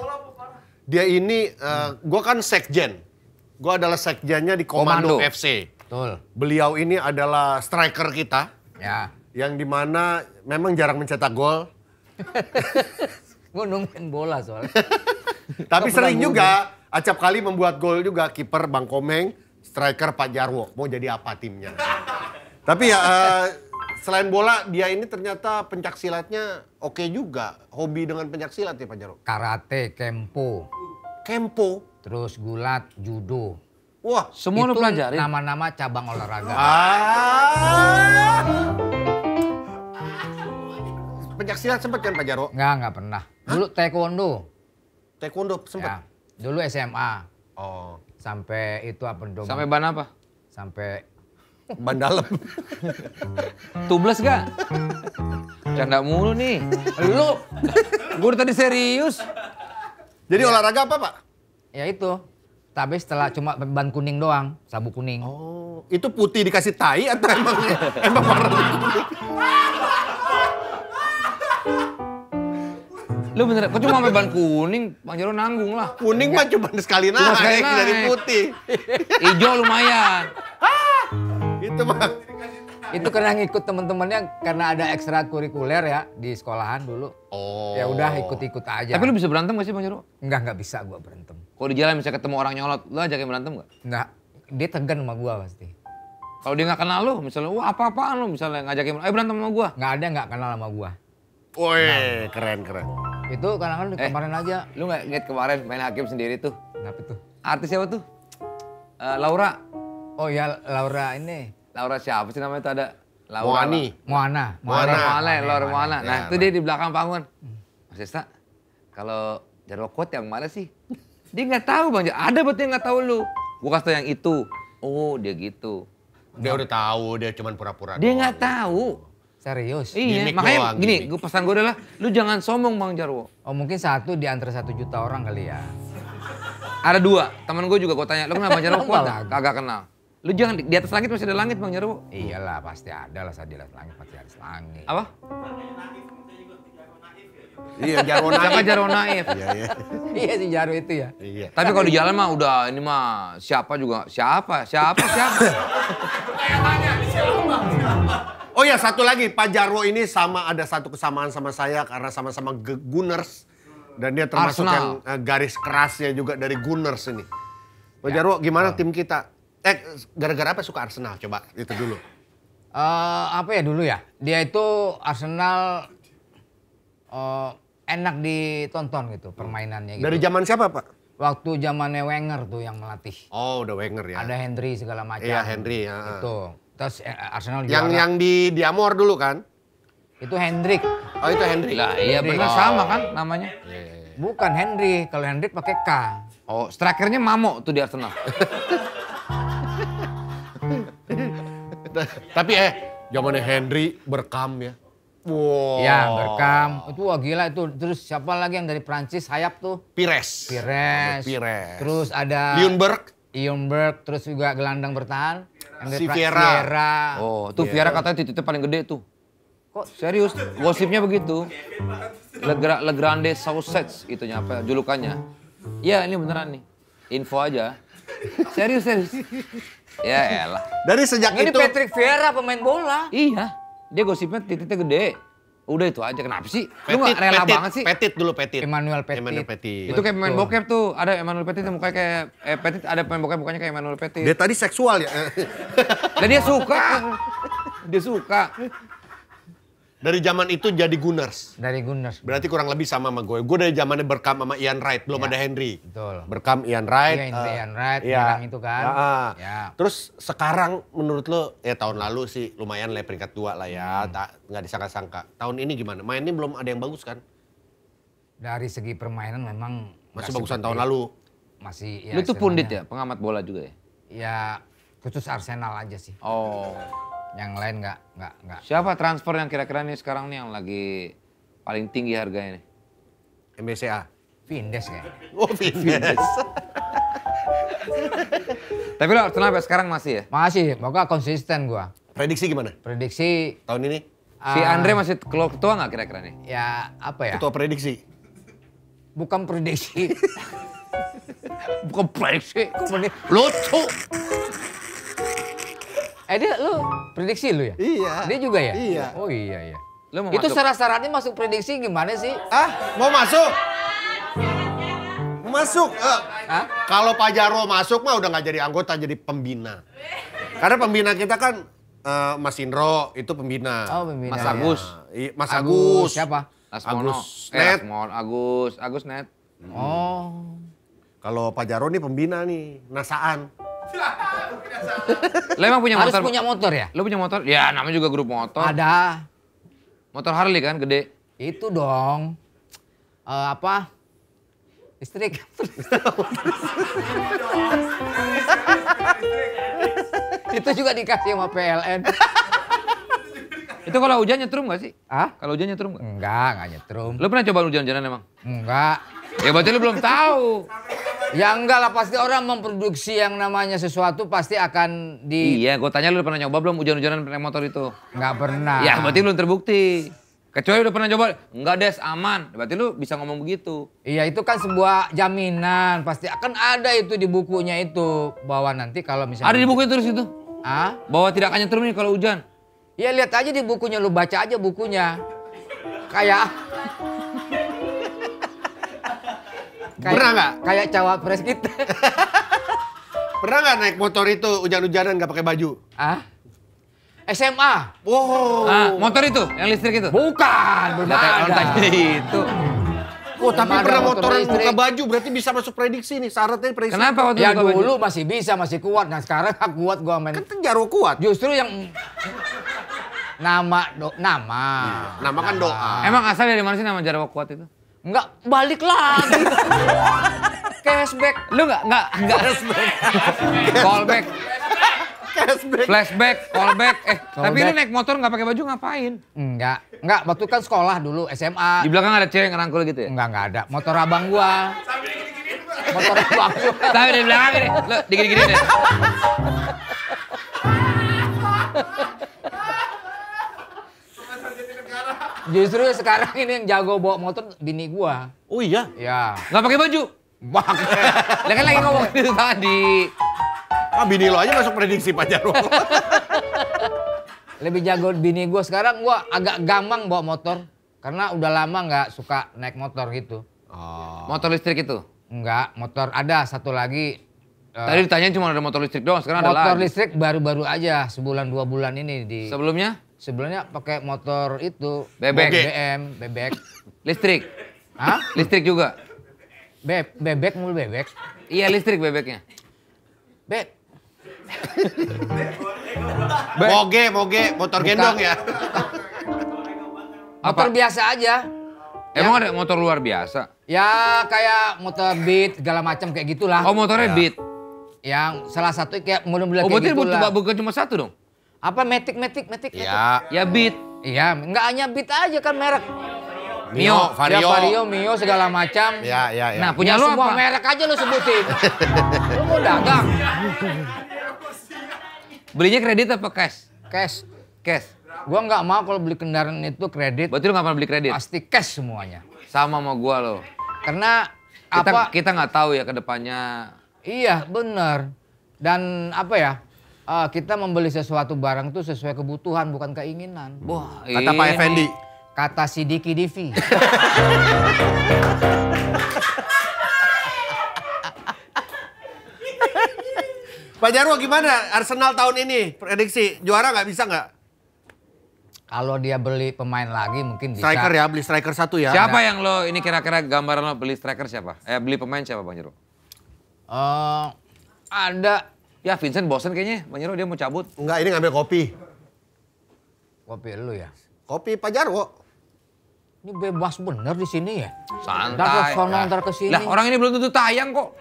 Dia ini uh, gua kan sekjen. Gua adalah sekjennya di Komando, Komando. F C. Betul. Beliau ini adalah striker kita. Ya. Yang dimana memang jarang mencetak gol. Gua nungguin bola soalnya. Tapi Kau sering juga, muda. Acap kali membuat gol juga kiper Bang Komeng, striker Pak Jarwo. Mau jadi apa timnya? Tapi ya uh, selain bola, dia ini ternyata pencak silatnya oke okay juga. Hobi dengan pencak silat ya Pak Jarwo? Karate, kempo. Kempo? Terus gulat, judo. Wah, semua lu pelajarin? Nama-nama cabang olahraga. Ah. Pencak silat sempet kan Pak Jarwo? Nggak, nggak pernah. Dulu Hah? Taekwondo. Taekwondo sempat. Ya, dulu S M A. Oh. Sampai itu apa dong? Sampai ban apa? Sampai ban dalam. Tubles gak? Canda mulu nih. Lu. Gue tadi serius. Jadi ya. Olahraga apa, Pak? Ya itu. Tapi setelah cuma ban kuning doang, sabuk kuning. Oh, itu putih dikasih tai atau emang emang warna? Lu bener, kok cuma sampai ban kuning, Bang Jarwo nanggung lah. Kuning mah cuma sekali naik, naik dari putih. Ijo lumayan. Ah, itu mah. Itu karena ngikut temen-temennya karena ada ekstrakurikuler ya di sekolahan dulu. Oh. Ya udah ikut-ikut aja. Tapi lu bisa berantem gak sih Bang Jarwo? Enggak, enggak bisa gua berantem. Kalau di jalan bisa ketemu orang nyolot, lu ajakin berantem gak? Enggak, dia tegan sama gua pasti. Kalau dia gak kenal lu, misalnya wah apa-apaan lu misalnya ngajakin, ayo berantem sama gua. Enggak ada gak kenal sama gua. Woi, keren-keren. Itu kadang-kadang eh, kemarin aja. Lu gak lihat kemarin main hakim sendiri tuh? Kenapa tuh? Artis siapa tuh? Uh, Laura. Oh ya Laura ini. Laura siapa sih namanya tuh ada? Laura. Moana. Moana. Moana. Moana. Laura Moana. Nah ya, itu dia di belakang panggung. Mas Esta, kalau Jarwo quote yang mana sih? Dia gak tahu Bang Jarwo. Ada berarti yang gak tahu lu. Gua kasih tau yang itu. Oh dia gitu. Dia udah tahu, dia cuman pura-pura. Dia nggak tahu. Serius? Iya, gimik makanya doang, gini, gua pesan gue adalah lu jangan sombong Bang Jarwo. Oh mungkin satu di antara satu juta orang kali ya. Ada dua, teman gue juga gue tanya, lu kenal Bang Jarwo kuat gak? Kagak kenal. Lu jangan, di atas langit masih ada langit Bang Jarwo. Iyalah pasti ada lah, saat di atas langit pasti ada langit. Apa? Iya, Jarwo naif. Siapa Jarwo naif? Iya, iya. Iya si Jarwo itu ya. Iya. Tapi kalau di jalan mah udah ini mah siapa juga, siapa, siapa, siapa. Kayak tanya, siapa? Oh ya satu lagi, Pak Jarwo ini sama ada satu kesamaan sama saya karena sama-sama Gunners. Dan dia termasuk Arsenal. Yang garis kerasnya juga dari Gunners ini. Mas Jarwo, ya. Gimana oh. tim kita? Eh, gara-gara apa suka Arsenal? Coba itu dulu. Uh, apa ya dulu ya? Dia itu Arsenal uh, enak ditonton gitu permainannya. Gitu. Dari zaman siapa, Pak? Waktu zamannya Wenger tuh yang melatih. Oh, udah Wenger ya. Ada Henry segala macam. Iya, Henry ya. Itu. Terus Arsenal juga. Yang yang di Diamor dulu kan? Itu Hendrik. Oh, itu Henry. Lah, iya benar sama kan namanya? Yeah. Bukan Henry, kalau Hendrik pakai K. Oh, strikernya Mamo tuh di Arsenal. Tapi eh zamannya Henry Berkam ya. Wow. Ya Berkam, itu wah gila itu. Terus siapa lagi yang dari Prancis sayap tuh? Pires. Pires. Pires. Terus ada Ljungberg. Ljungberg, terus juga gelandang bertahan. Si Vieira. Oh, tuh Vieira katanya titiknya paling gede tuh. Kok serius? Gosipnya begitu. Le Grande Sausage itunya apa julukannya? Ya ini beneran nih. Info aja. Serius serius. Ya elah. Dari sejak itu. Ini Patrick Vieira pemain bola. Iya. Dia gosipnya titiknya gede. Udah itu aja, kenapa sih? Petit, lu gak rela Petit, banget sih? Petit dulu, Petit. Emmanuel Petit. Emmanuel Petit. Itu kayak pemain bokep tuh. Ada Emmanuel Petit yang mukanya kayak... Eh, Petit ada pemain bokep mukanya kayak Emmanuel Petit. Dia tadi seksual ya? Dan dia suka. Dia suka. Dari zaman itu jadi Gunners. Dari Gunners. Berarti kurang lebih sama sama gue. Gue dari zamannya Berkam sama Ian Wright. Belum ya, ada Henry. Betul. Berkam, Ian Wright. Iya, uh, Ian Wright, ya. Orang itu kan. Ya, uh. ya. Terus sekarang menurut lo, ya tahun lalu sih lumayan lah peringkat dua lah ya. Hmm. Tak, nggak disangka-sangka. Tahun ini gimana? Mainnya belum ada yang bagus kan? Dari segi permainan memang... Masih bagusan seperti, tahun lalu? Masih, ya. Lo tuh pundit ya? Pengamat bola juga ya? Ya, khusus Arsenal aja sih. Oh. Yang lain nggak, nggak, nggak. Siapa transfer yang kira-kira nih sekarang nih yang lagi paling tinggi harganya nih? M B C A? Vindes kayaknya. Oh Vindes. Tapi lo Arsenal sampai sekarang masih ya? Masih, pokoknya konsisten gua. Prediksi gimana? Prediksi... Tahun ini? Uh, si Andre masih ketua nggak kira-kira nih? Ya apa ya? Ketua prediksi? Bukan prediksi. Bukan prediksi. Lucu! Eh dia lu prediksi lu ya? Iya. Dia juga ya? Iya. Oh iya iya. Lu mau itu syarat-syaratnya masuk prediksi gimana sih? Ah, mau masuk? Mau masuk? Eh, kalau Pak Jarwo masuk mah udah nggak jadi anggota, jadi pembina. Karena pembina kita kan uh, Mas Indro itu pembina. Oh, pembina. Mas Agus. Ya. Mas Agus. Agus. Siapa? Lasmono. Agus Net. Eh, Agus, Agus Net. Hmm. Oh. Kalau Pak Jarwo nih pembina nih, nasaan. Lo emang punya motor? Harus punya motor ya? Lo punya motor? Ya namanya juga grup motor. Ada. Motor Harley kan gede? Itu dong. Uh, apa? Listrik. Itu juga dikasih sama P L N. Itu kalau hujan nyetrum gak sih? Hah? Kalau hujan nyetrum gak? Enggak, gak nyetrum. Lo pernah coba hujan-hujanan emang? Enggak. Ya berarti lo belum tahu. Ya enggak lah, pasti orang memproduksi yang namanya sesuatu pasti akan di... Iya, gue tanya lu pernah nyoba belum hujan-hujanan naik motor itu? Enggak pernah. Ya, berarti belum terbukti. Kecuali udah pernah coba, enggak Des, aman. Berarti lu bisa ngomong begitu. Iya, itu kan sebuah jaminan. Pasti akan ada itu di bukunya itu. Bahwa nanti kalau misalnya... Ada di bukunya terus itu? Ah? Bahwa tidak akan nyetir kalau hujan? Ya, lihat aja di bukunya. Lu baca aja bukunya. Kayak... Kayak, pernah nggak? Kayak cawapres kita. Pernah nggak naik motor itu hujan-hujanan nggak pakai baju? Ah? S M A? Wow. Nah, motor itu? Yang listrik itu? Bukan. Bukan. Itu. Oh, tapi pernah motoran buka baju, berarti bisa masuk prediksi nih, syaratnya prediksi. Kenapa waktu ya dulu baju? Masih bisa, masih kuat. Nah sekarang nggak kuat gua main. Kan Jarwo kuat. Justru yang... nama, do... nama. Ya, nama kan nama. Doa. Emang asal dari mana sih nama Jarwo kuat itu? Nggak balik lagi. Cashback. Lu nggak nggak nggak cashback. Callback. Cashback. Flashback, callback. Eh, call tapi back. Lu naik motor nggak pakai baju ngapain? Nggak. Nggak, waktu kan sekolah dulu S M A. Di belakang ada cewek ngerangkul gitu ya? Nggak, nggak ada. Motor abang gua. Sampai digini-gini. Motor abang gua. Sampai di belakang ini. Lu digini-gini deh. Justru sekarang ini yang jago bawa motor bini gua. Oh iya? Iya. Nggak pakai baju? Pakai. Lah kan lagi ngomong itu tadi. Ah bini lo aja masuk prediksi Pak Jarwo. Lebih jago bini gua. Sekarang gua agak gampang bawa motor. Karena udah lama nggak suka naik motor gitu. Oh. Motor listrik itu? Enggak, motor ada satu lagi. Tadi ditanyain cuma ada motor listrik doang, sekarang motor ada motor listrik baru-baru aja, sebulan dua bulan ini. Di Sebelumnya? Sebelumnya pakai motor itu. Bebek? B M, bebek. Listrik? Hah? Listrik juga? Beb, bebek mulu bebek? Iya listrik bebeknya. Beb. Be moge, moge, motor Bukan. gendong ya? Motor Apa? biasa aja. Emang ya. ada motor luar biasa? Ya kayak motor Beat, segala macam kayak gitulah. Oh motornya ya. Beat? Yang salah satu kayak mudah-mudahan oh, kayak gitulah. Oh bukan cuma satu dong? Apa Matic, Matic, Matic? Ya, ya Beat. Iya, nggak hanya Beat aja kan merek. Mio, Vario. Ya, Vario, Mio segala macam. Ya, ya, ya. Nah punya ya, lu semua apa? merek aja lu sebutin. Lu mau dagang. Belinya kredit apa cash? Cash. Cash. Gua nggak mau kalau beli kendaraan itu kredit. Berarti lu nggak pernah beli kredit? Pasti cash semuanya. Sama sama gua lo. Karena kita, apa? Kita nggak tahu ya ke depannya. Iya benar. Dan apa ya? Uh, kita membeli sesuatu barang itu sesuai kebutuhan bukan keinginan. Wah. Kata Pak Effendi. Kata si Diki Divi. Pak Jarwo gimana Arsenal tahun ini prediksi juara nggak bisa nggak? Kalau dia beli pemain lagi mungkin bisa. Striker ya, beli striker satu ya. Siapa yang lo ini kira-kira gambaran lo beli striker siapa? Eh beli pemain siapa Bang Jero? Uh, ada. Ya Vincent bosen kayaknya Bang Jero dia mau cabut. Enggak, ini ngambil kopi. Kopi lu ya? Kopi Pak Jarwo. Ini bebas bener di sini ya? Santai. Ntar ke sana, ntar ke sini. Lah orang ini belum tentu tayang kok.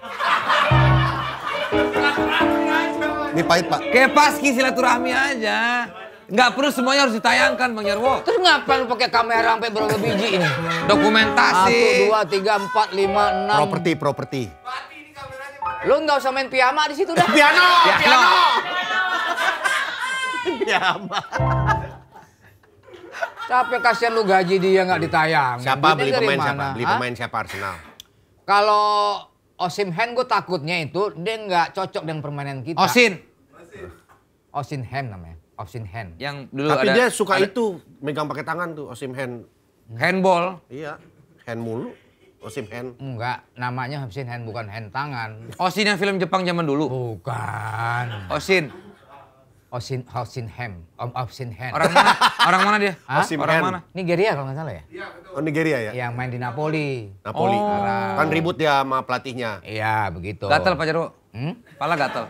Ini pahit Pak. Kayak paski silaturahmi aja. Nggak perlu semuanya harus ditayangkan Bang Jarwo. Terus ngapa lu pakai kamera sampai berapa biji ini? Dokumentasi. satu, dua, tiga, empat, lima, enam. Properti, properti. Lu nggak usah main piyama di situ dah. Piano, piano. Piyama. Capek kasihan lu gaji dia nggak ditayang. Siapa beli pemain siapa? Beli pemain siapa Arsenal? Kalau Osimhen gue takutnya itu dia nggak cocok dengan permainan kita. Osin. Osimhen namanya. Osimhen. Yang dulu Tapi ada, dia suka ada. itu megang pakai tangan tuh Osimhen. Handball. Iya. Hand mulu. Osimhen. Enggak, namanya Osimhen bukan hand tangan. Osin yang film Jepang zaman dulu. Bukan. Osin. Osin Osimhen. Om Osimhen. Orang mana? Orang mana dia? Osimhen. Orang mana? Nigeria kalau nggak salah ya? Iya, betul. Oh, Nigeria ya? Yang main di Napoli. Napoli. Oh. Karena... Kan ribut dia sama pelatihnya. Iya, begitu. Gatel Pak Jarwo. Hmm? Pala gatel.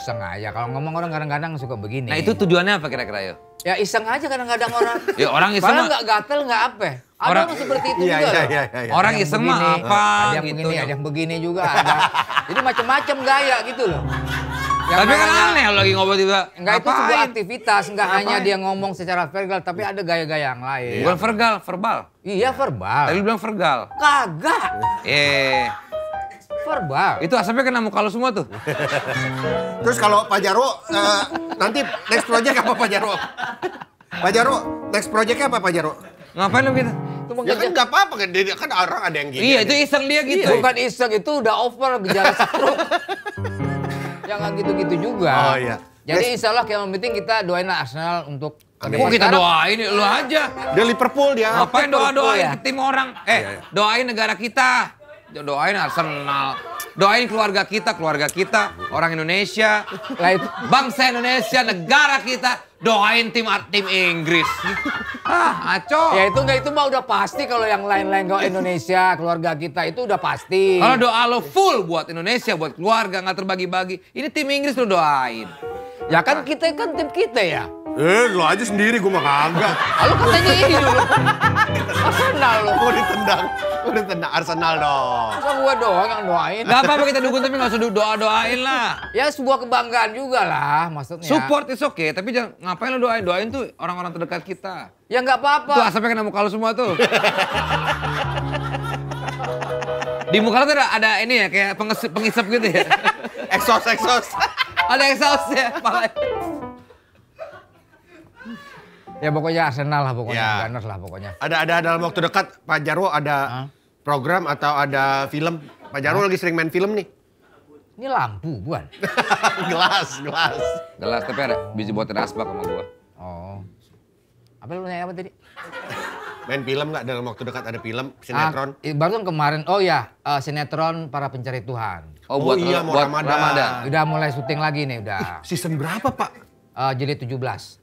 Iseng aja, kalau ngomong orang kadang-kadang suka begini. Nah itu tujuannya apa kira-kira ya? Ya iseng aja kadang-kadang orang. Ya orang iseng mah. Gak gatel gak apa. Orang seperti itu iya, juga. Iya, iya, iya. Orang yang iseng mah apa ada yang gitu. Begini, ada yang begini juga ada. Jadi macam-macam gaya gitu loh. Yang tapi kan aneh lagi ngobrol tiba. Enggak itu sebuah aktivitas, enggak hanya dia ngomong secara verbal tapi ada gaya-gaya yang lain. Bukan verbal, verbal. Iya verbal. Tadi bilang verbal. Kagak. Eh. Verbal. Itu asapnya kena muka lu semua tuh. Terus kalau Pak Jarwo, uh, nanti next project apa Pak Jarwo? Pak Jarwo, next projectnya apa Pak Jarwo? Ngapain lu gitu? Ya kan gak apa-apa kan, kan orang ada yang gini. Iya itu iseng dia gitu. Iya. Bukan iseng, itu udah over gejala stroke. Jangan gitu-gitu juga. Oh iya. Jadi insya Allah yang penting kita doain Arsenal untuk... Kok kita doain lu aja? Dia Liverpool dia. Ngapain doa-doain ya? Tim orang? Eh, iya, iya. Doain negara kita. Doain Arsenal, doain keluarga kita, keluarga kita, orang Indonesia, bangsa Indonesia, negara kita, doain tim tim Inggris. Ah, ngaco. Ya itu nggak itu mah udah pasti kalau yang lain-lain kalau Indonesia, keluarga kita itu udah pasti. Kalau doa lo full buat Indonesia, buat keluarga nggak terbagi-bagi, ini tim Inggris lo doain. Ya kan kita kan tim kita ya. Eh, lo aja sendiri gue mah kagak. Lo katanya ini dulu. Arsenal lo. Gue ditendang. Gue ditendang Arsenal dong. Masa gue doang yang doain? Gak apa-apa kita dukung tapi gak usah doa-doain lah. Ya sebuah kebanggaan juga lah maksudnya. Support is oke okay, tapi jangan ngapain lo doain. Doain tuh orang-orang terdekat kita. Ya gak apa-apa. Tuh asapnya kena muka lo semua tuh. Di muka lo tuh ada, ada ini ya kayak pengisap, pengisap gitu ya. Exhaust, exhaust. Ada exhaust ya. Ya pokoknya Arsenal lah pokoknya, ya. Gunners lah pokoknya. Ada ada dalam waktu dekat Pak Jarwo ada huh? program atau ada film? Pak Jarwo huh? lagi sering main film nih. Ini lampu bukan? gelas, gelas. Gelas tapi ada biji buatan asbak sama gua. Oh. Apa lu nanya apa tadi? Main film nggak dalam waktu dekat, ada film sinetron? Ah, baru kemarin, oh ya uh, sinetron Para Pencari Tuhan. Oh, oh buat, iya, buat Ramadan. Ramadan. Udah mulai syuting lagi nih, udah. Ih, season berapa Pak? Uh, jadi tujuh belas.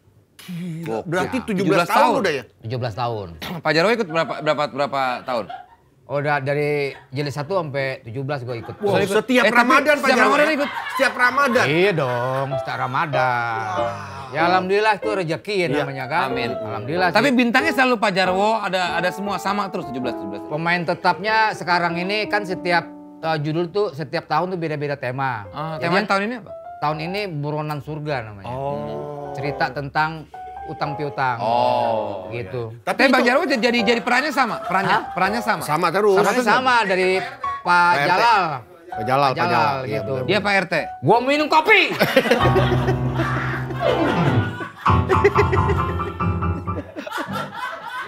Gila, berarti ya, tujuh belas, tujuh belas tahun, tahun udah ya? tujuh belas tahun. Pak Jarwo ikut berapa berapa berapa tahun? Oh, udah dari jilid satu sampai tujuh belas gue ikut. Wow, ikut. Setiap eh, Ramadan Pak Jarwo ikut? Setiap Ramadan? Iya dong, setiap Ramadan. Wow. Ya alhamdulillah itu rezeki ya namanya kan. Amin. Alhamdulillah. Tapi bintangnya selalu Pak Jarwo, ada ada semua sama terus tujuh belas tujuh belas. Pemain tetapnya sekarang ini kan setiap uh, judul tuh setiap tahun tuh beda-beda tema. Ah, tema tahun ini apa? Tahun ini Buronan Surga namanya. Oh. Cerita tentang utang piutang. Oh. Gitu. Iya. Tapi, Tapi Pak Jarwo jadi jadi perannya sama, perannya Hah? perannya sama. Sama terus. Sama, sama dari Pak Jalal. Pak Jalal, Pak Jalal gitu. Ya, dia Pak R T. Gua minum kopi.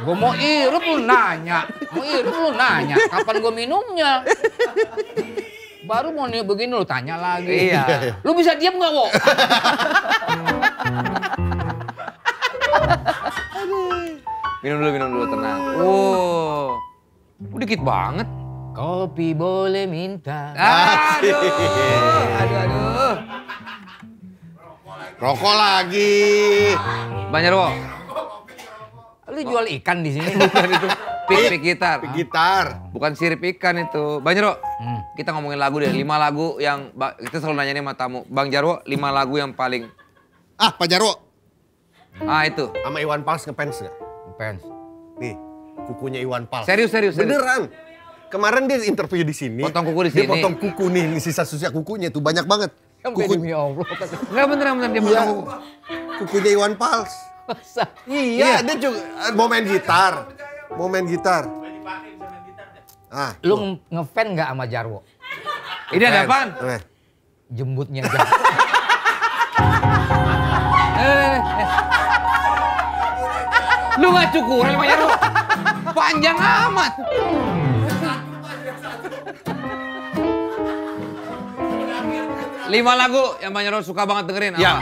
Gue mau irup lu nanya, mau irup lu nanya, kapan gue minumnya? Baru mau nih begini lu tanya lagi. Iya. Lu bisa diam nggak, Wo? Minum dulu, minum dulu, tenang. Oh, udah dikit banget. Kopi boleh minta. Aduh, aduh, aduh. Rokok lagi. Pak Jarwo. Lu jual ikan di sini. Bukan itu. Pik gitar. Pik gitar. Bukan sirip ikan itu. Pak Jarwo, hmm. kita ngomongin lagu deh. Lima lagu yang... Kita selalu nanya nih sama tamu. Bang Jarwo, lima lagu yang paling... Ah, Pak Jarwo. Ah, itu. Sama Iwan Pals ngefans nggak? Ngefans. Nih, kukunya Iwan Pals. Serius, serius, serius. Beneran. Kemarin dia interview di sini. Potong kuku di sini. Dia potong kuku nih. Sisa-sisa kukunya itu banyak banget. Kuku demi Allah. Enggak beneran beneran dia potong kuku. Kukunya Iwan Pals. Iya, dia juga mau main gitar. Mau main gitar. Ah, lu ngefan enggak sama Jarwo? Ini ada apaan? Jembutnya Jarwo. Lu enggak cukuran sama Jarwo. Panjang amat. Lima lagu yang Pak Jarwo suka banget dengerin apa? Ya,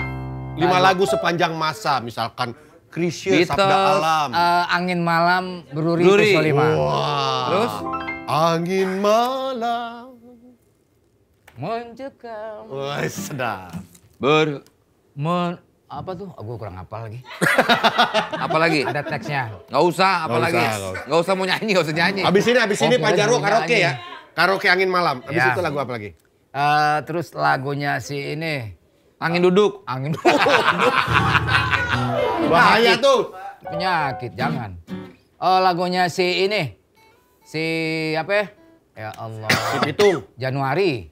lima lagu sepanjang masa, misalkan Chrisye, Sabda Alam. Uh, angin Malam, Bruri, Bruri. Wow. Terus? Angin malam mencekam. Wah, sedap. Ber... Men... Apa tuh? Oh, gue kurang hafal lagi. Apalagi? Ada teksnya. Gak usah, apalagi. Gak usah, gak usah mau nyanyi, gak usah nyanyi. Abis ini, abis ini oh, Pak Jarwo karaoke ya? Karaoke Angin Malam. Abis ya. Itu lagu apa lagi? Uh, terus lagunya si ini Angin Duduk. Angin Duduk. Bahaya tuh. Penyakit, jangan. Oh, lagunya si ini. Si apa ya? Ya Allah. Si Pitung. Januari.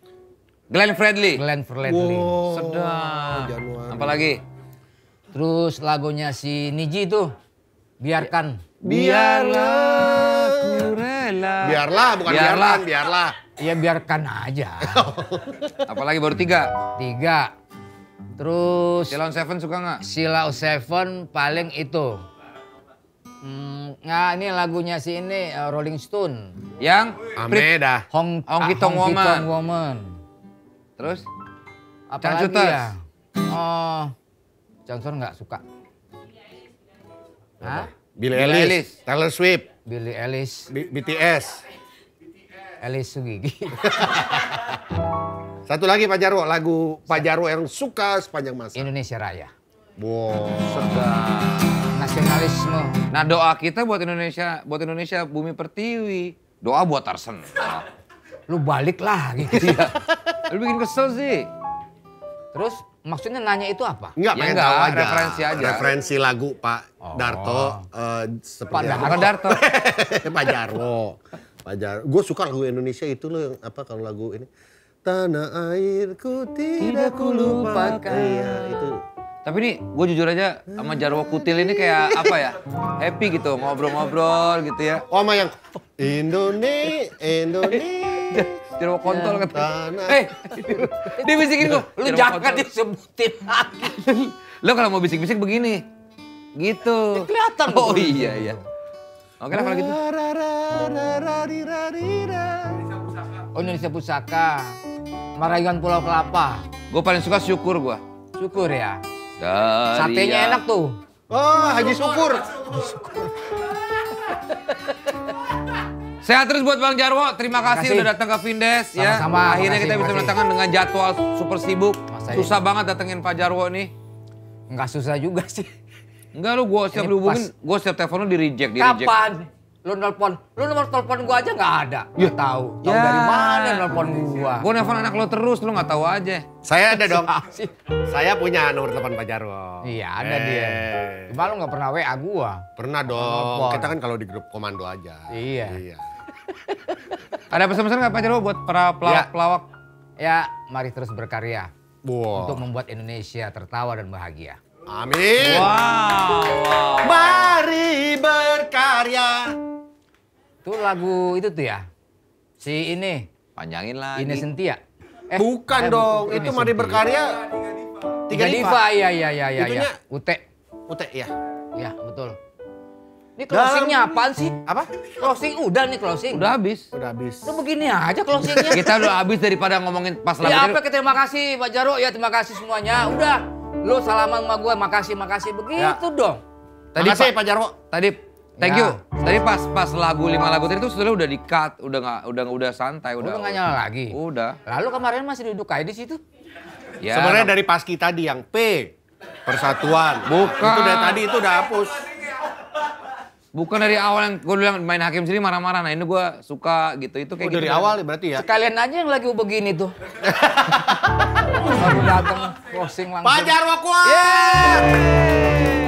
Glenn Fredly. Glenn Fredly. Wow. Sedap. Januari. Apalagi? Terus lagunya si Niji tuh. Biarkan. Biarlah ku rela. Biarlah, bukan biarlah. Biarlah. biarlah. Ya biarkan aja. Apalagi baru tiga? Tiga. Terus... Sila on Seven suka nggak? Sila on Seven paling itu. Hmm, nah ini lagunya si ini uh, Rolling Stone. Yang? Ameda. Hong Kitong Woman. Woman. Terus? Apalagi ya? Oh... Johnson nggak suka. Hah? Billie Eilish. Taylor Swift. Billie Eilish. B T S. Elis Sugigi. Satu lagi Pak Jarwo, lagu Pak Jarwo yang suka sepanjang masa. Indonesia Raya. Wow. Nasionalisme. Nah doa kita buat Indonesia, buat Indonesia bumi pertiwi. Doa buat Arsenal. Lu balik lah gitu ya. Lu bikin kesel sih. Terus maksudnya nanya itu apa? Enggak, ya enggak, aja. referensi aja. Referensi lagu Pak oh. Darto. Uh, Pak Darto. Darto. Pak Jarwo. Pajar, gue suka lagu Indonesia itu loh yang apa kalau lagu ini tanah airku tidak kulupakan. Ya, itu. Tapi nih gue jujur aja sama Jarwo Kutil ini kayak apa ya happy gitu ngobrol-ngobrol gitu ya. Oh sama yang Indonesia Indonesia. Jarwo kontol kata. Eh dia bisikin gue, lu jangan disebutin lagi. Lo kalau mau bisik-bisik begini, gitu. Kelihatan. Oh iya iya. Oke lah kalau gitu. Oh Indonesia Pusaka. Marayan Pulau Kelapa. Gue paling suka Syukur gue. Syukur ya? Satenya enak tuh. Oh Haji Syukur. Sehat terus buat Bang Jarwo. Terima kasih, kasih. udah datang ke Vindes. Sama-sama, ya. Sama, akhirnya kita bisa mendatangkan dengan jadwal super sibuk. Masa susah ini. banget datengin Pak Jarwo nih. Enggak susah juga sih. Enggak, lu gua setiap dihubungin, gua setiap telepon lu di reject, di reject. Kapan? Lu nelpon, lu nomor telepon gua aja nggak ada. Nggak ya. tahu. Tahu ya. dari mana nelpon gua? Gua nelpon anak lo terus, lu nggak tahu aja. Saya ada dong. Saya punya nomor telepon Pak Jarwo. Iya, ada eh. dia. Cuma lu nggak pernah W A gua. Pernah dong. Nelpon. Kita kan kalau di grup komando aja. Iya. Iya. Ada pesan-pesan nggak Pak Jarwo buat para pelawak-pelawak? Ya. ya, mari terus berkarya. Wow. Untuk membuat Indonesia tertawa dan bahagia. Amin. Wow. wow. Mari berkarya. Itu lagu itu tuh ya, si ini. Panjangin lagi. Ine Sentia. Eh, Bukan dong, itu Mari Berkarya. Tiga Diva. Iya, iya, iya, iya. Itunya Ute. Ute, iya. Iya, betul. Ini closingnya apaan sih? Apa? Closing udah nih closing. Udah habis. Udah habis. Lu begini aja closingnya. Kita udah habis daripada ngomongin pas lagi. Ya apa, terima kasih Pak Jarwo. Ya terima kasih semuanya. Udah, lu salaman sama gue. Makasih, makasih. Begitu dong. Terima kasih Pak Jarwo. Tadi. Thank you. Ya. Tadi pas pas lagu lima lagu tadi itu sebetulnya udah di-cut, udah nggak udah udah santai, udah nggak nyala lagi. Udah. Lalu kemarin masih duduk kayak di situ. Ya. Sebenarnya dari Paski tadi yang P Persatuan. Bukan. Itu dari tadi itu udah hapus. Bukan dari awal yang gue bilang main hakim sini marah-marah. Nah ini gue suka gitu itu kayak oh, gitu. Dari kan. awal berarti ya. Sekalian aja yang lagi begini tuh. Baru datang closing langsung. Pak Jarwo kuat. Yeah.